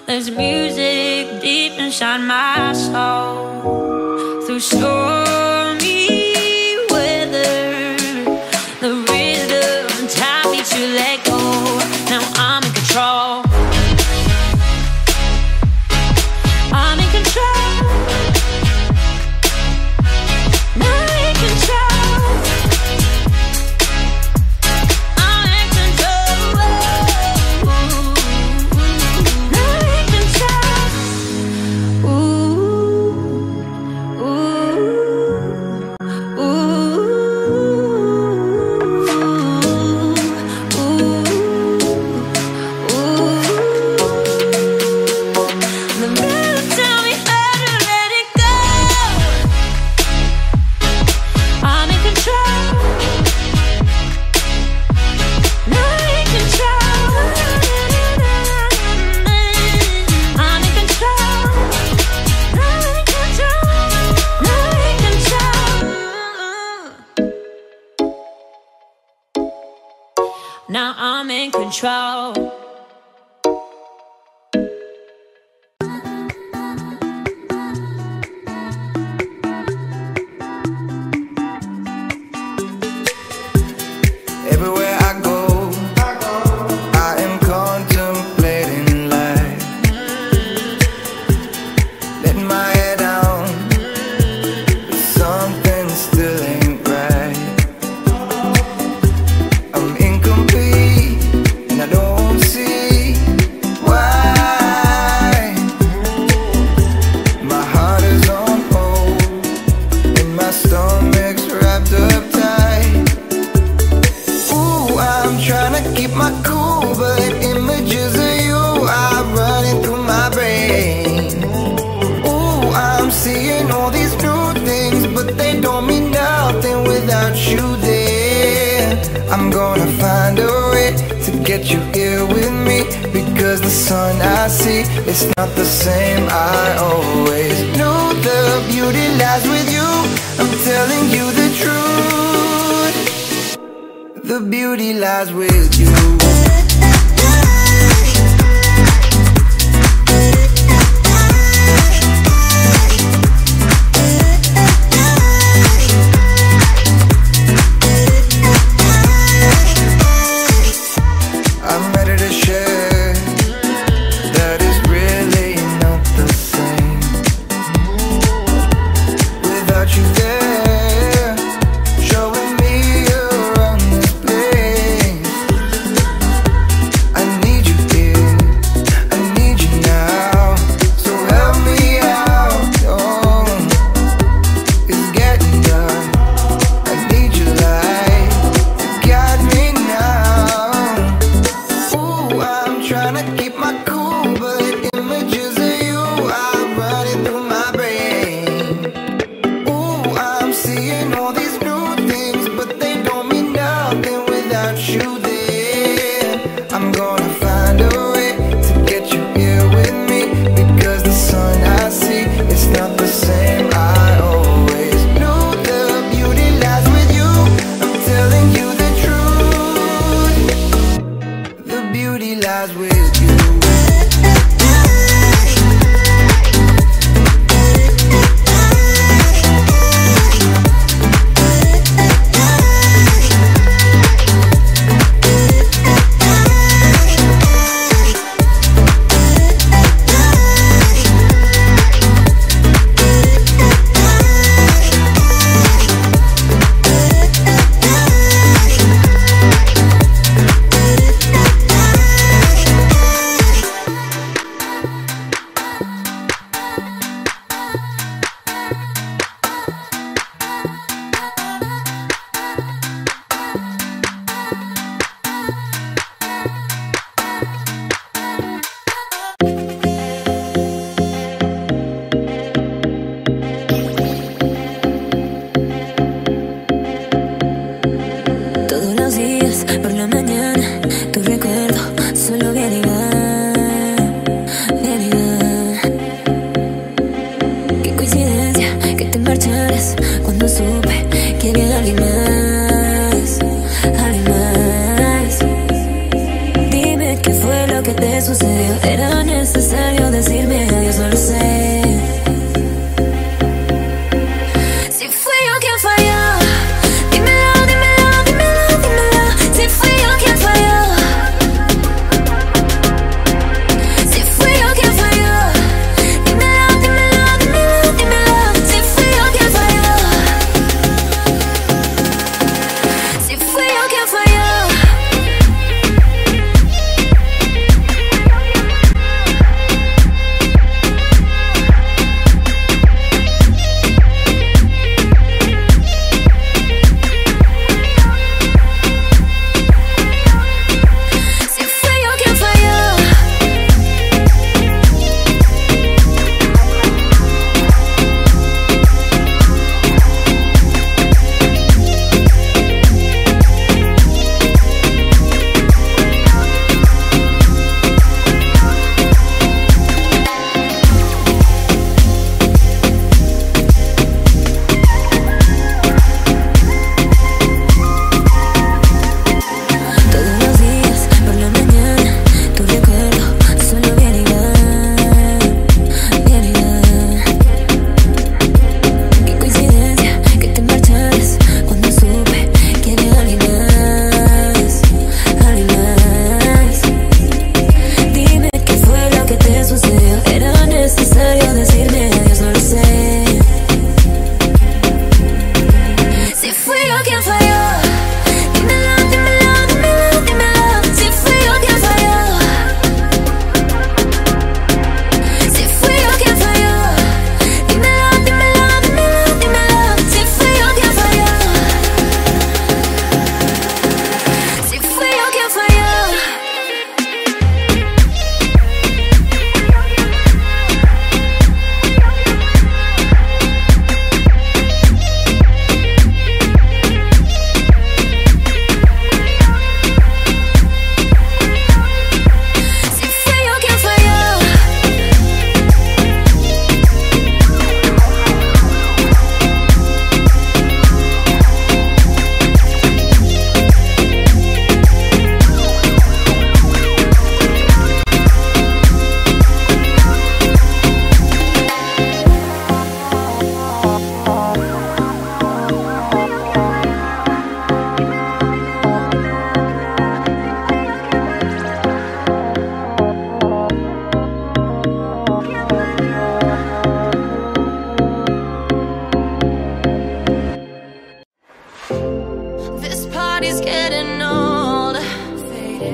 There's music deep inside my soul. Through stormy weather, the rhythm taught me to let go. Now I'm in control. Now I'm in control. Everywhere I go, I go, I am contemplating life. Mm-hmm. Letting my head down, mm-hmm. But something still ain't right. I'm in I'm gonna find a way to get you here with me, because the sun I see, it's not the same I always knew. The beauty lies with you, I'm telling you the truth. The beauty lies with you.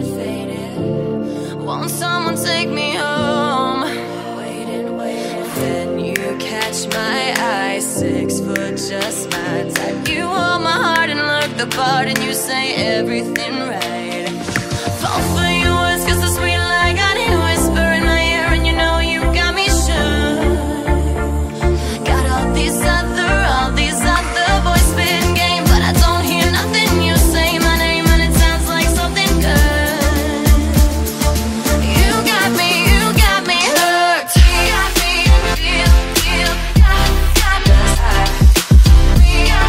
faded, faded. Won't someone take me home? Waiting, waiting. Then you catch my eye, six foot, just my type. You hold my heart and look the part, and you say everything right. Fall for your words, 'cause they're sweet like honey, whisper in my ear, and you know you got me sure. Got all these other, all these other boys spitting game, but I don't hear nothing you say. My name and it sounds like something good. You got me, you got me hurt. You got me, you got me, you got me, you got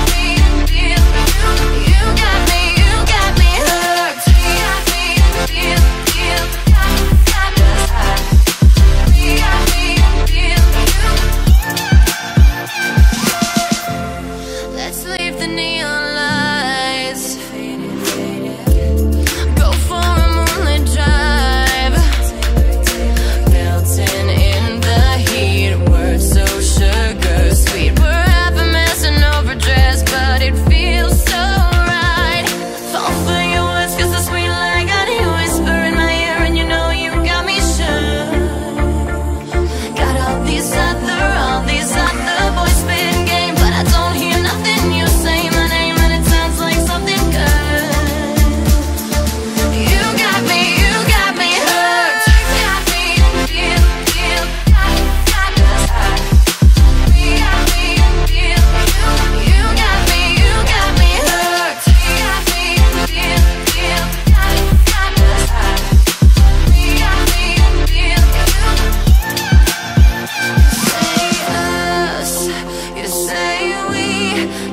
me, you got me hurt. You got me, you got me, you got me. Let's leave the neon lights. Faded, faded. Go for a moonlit drive. Melting in the heat, words so sugar sweet. We're half a mess and overdressed, but it feels so right. Fall for your words, 'cause they're sweet like honey, whisper in my ear, and you know you got me sure. Got all these other, all these other boys spitting game, but I don't hear nothing you say. My name and it sounds like something good. You got me, you got me hurt. You got me, you got me. You got me, you got me, you got me hurt. You got me, you got me. You got me, you say us, you say we,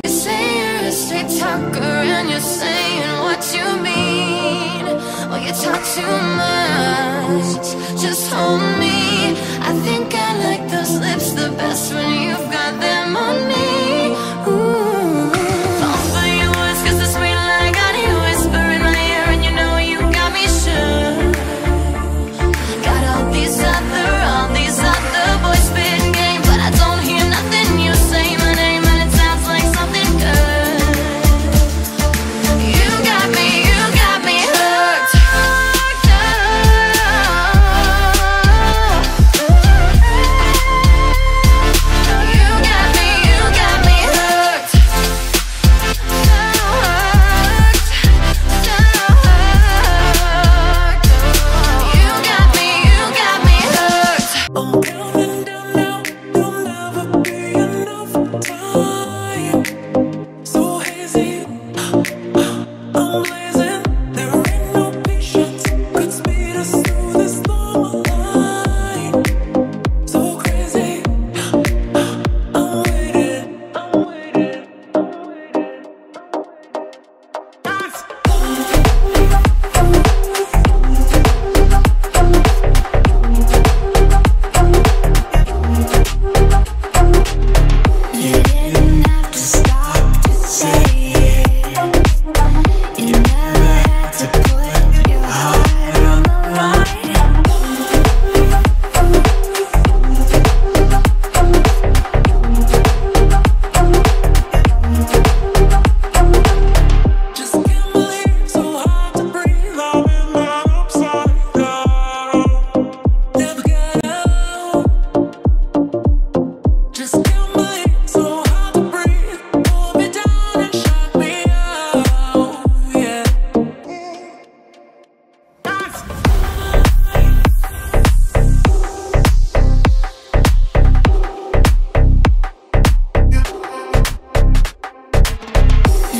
you say you're a straight talker, and you're saying what you mean. Well, you talk too much. Just hold me. I think I like those lips the best when you've got them on me. Ooh. Fall for your words, 'cause they're sweet like honey, whisper in my ear, and you know you got me sure. Got all these other, all these other boys spitting game, but I don't hear nothing you say. My name and it sounds like something good. You got me, you got me hooked. You got me, you got me hooked. You got me, you got me hooked. Oh, no, no, no, you'll never be enough time. So hazy, I'm blazing. There ain't no patience could speed us through this long line. So crazy, I'm waiting, I'm waiting, I'm waiting. That's You didn't have to stop to say it. You never had to put your heart on the line. Just can't believe, so hard to breathe. I'm in my upside down. Never get out. Just can't believe, so hard to breathe. Pull me down and shut me out. Yeah, that's fine.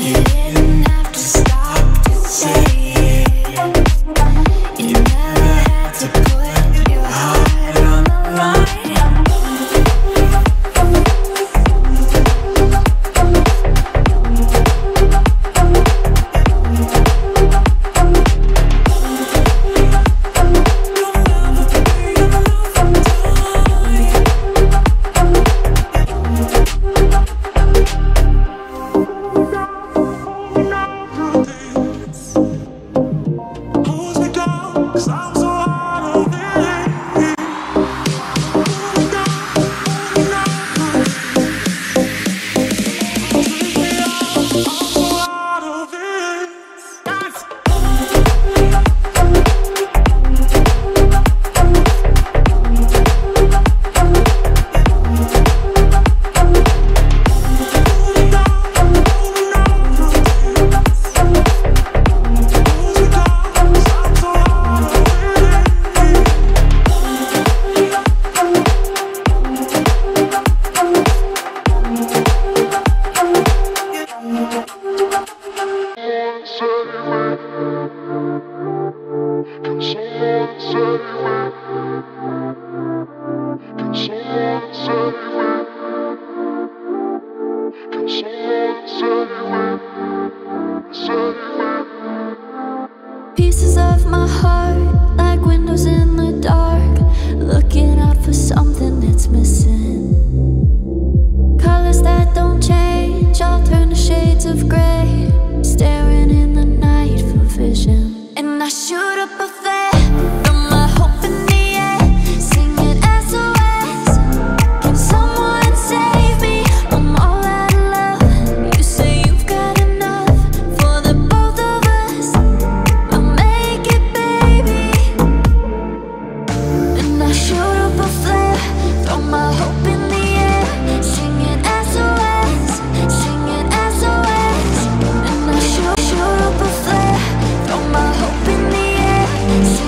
You didn't have to stop to say it. You never had to put your heart on the line. pieces of my heart, like windows in the dark, looking out for something that's missing. Colors that don't change, all turn to shades of gray, staring in the night for vision. And I shoot up a flare, throw my hope in the air, singing S O S, can someone save me? I'm all out of love, you say you've got enough for the both of us, I'll make it baby. And I shoot up a flare, throw my hope in the air, singing S O S, singing S O S. And I shoot, shoot up a flare, throw my hope in the air.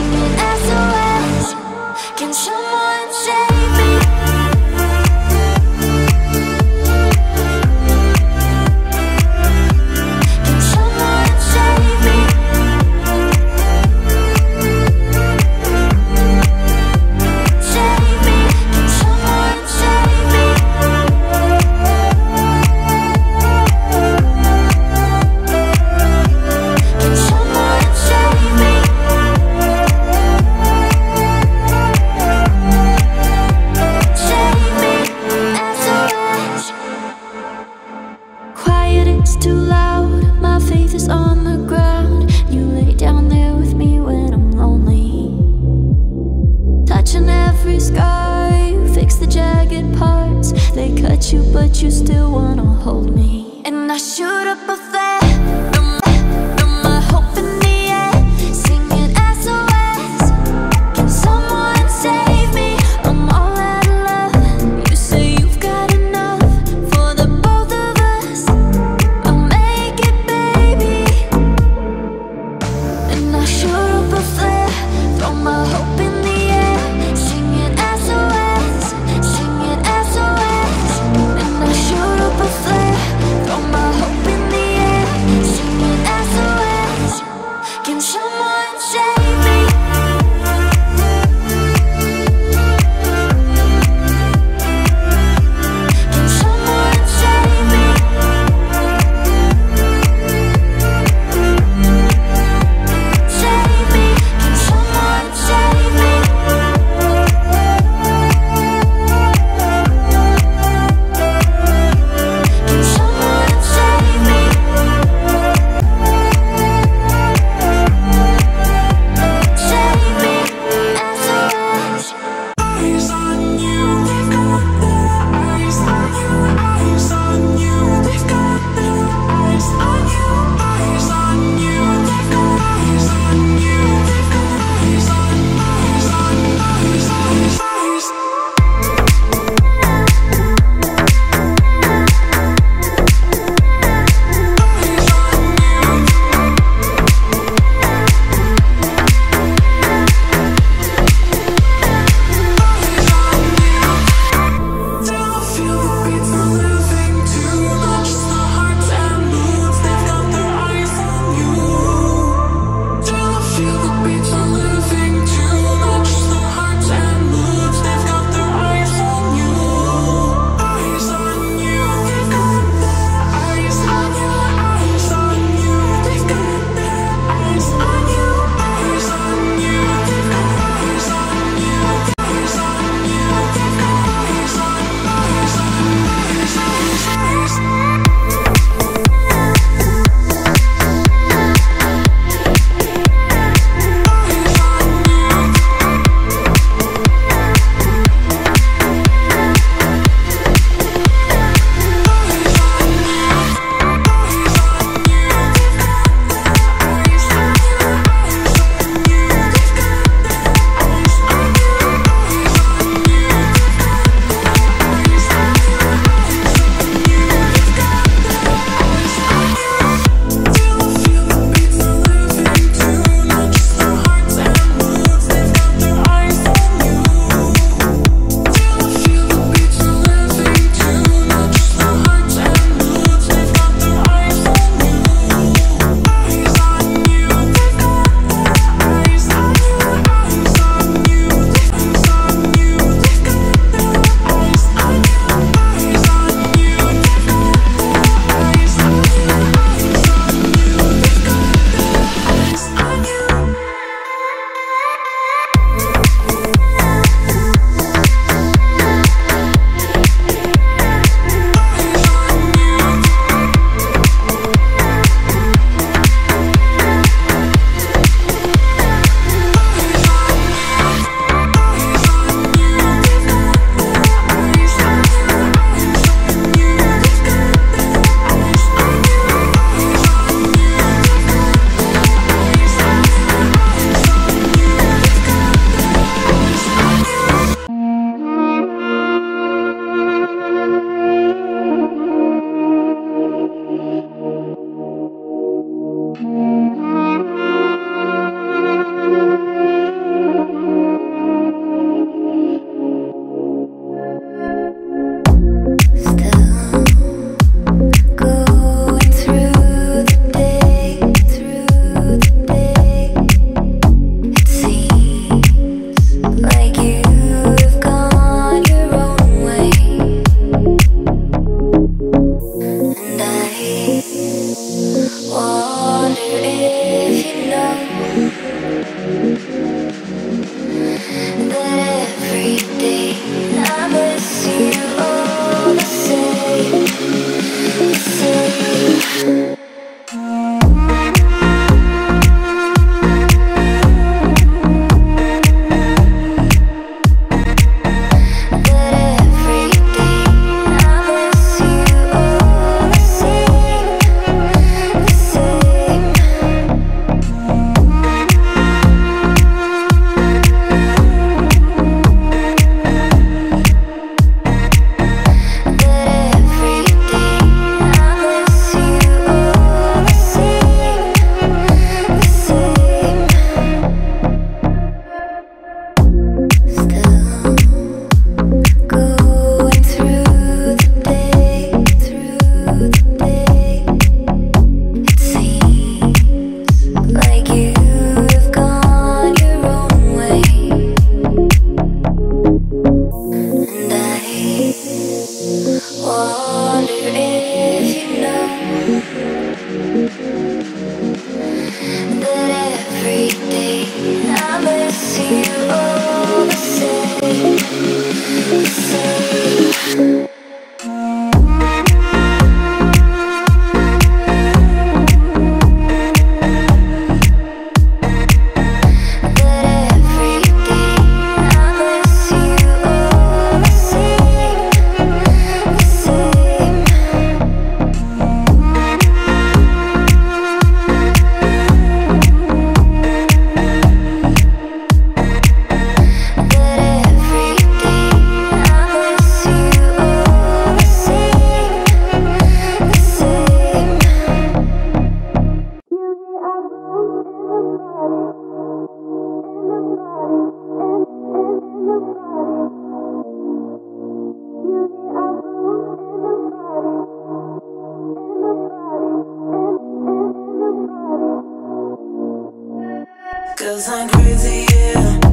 'Cause I'm crazy, yeah.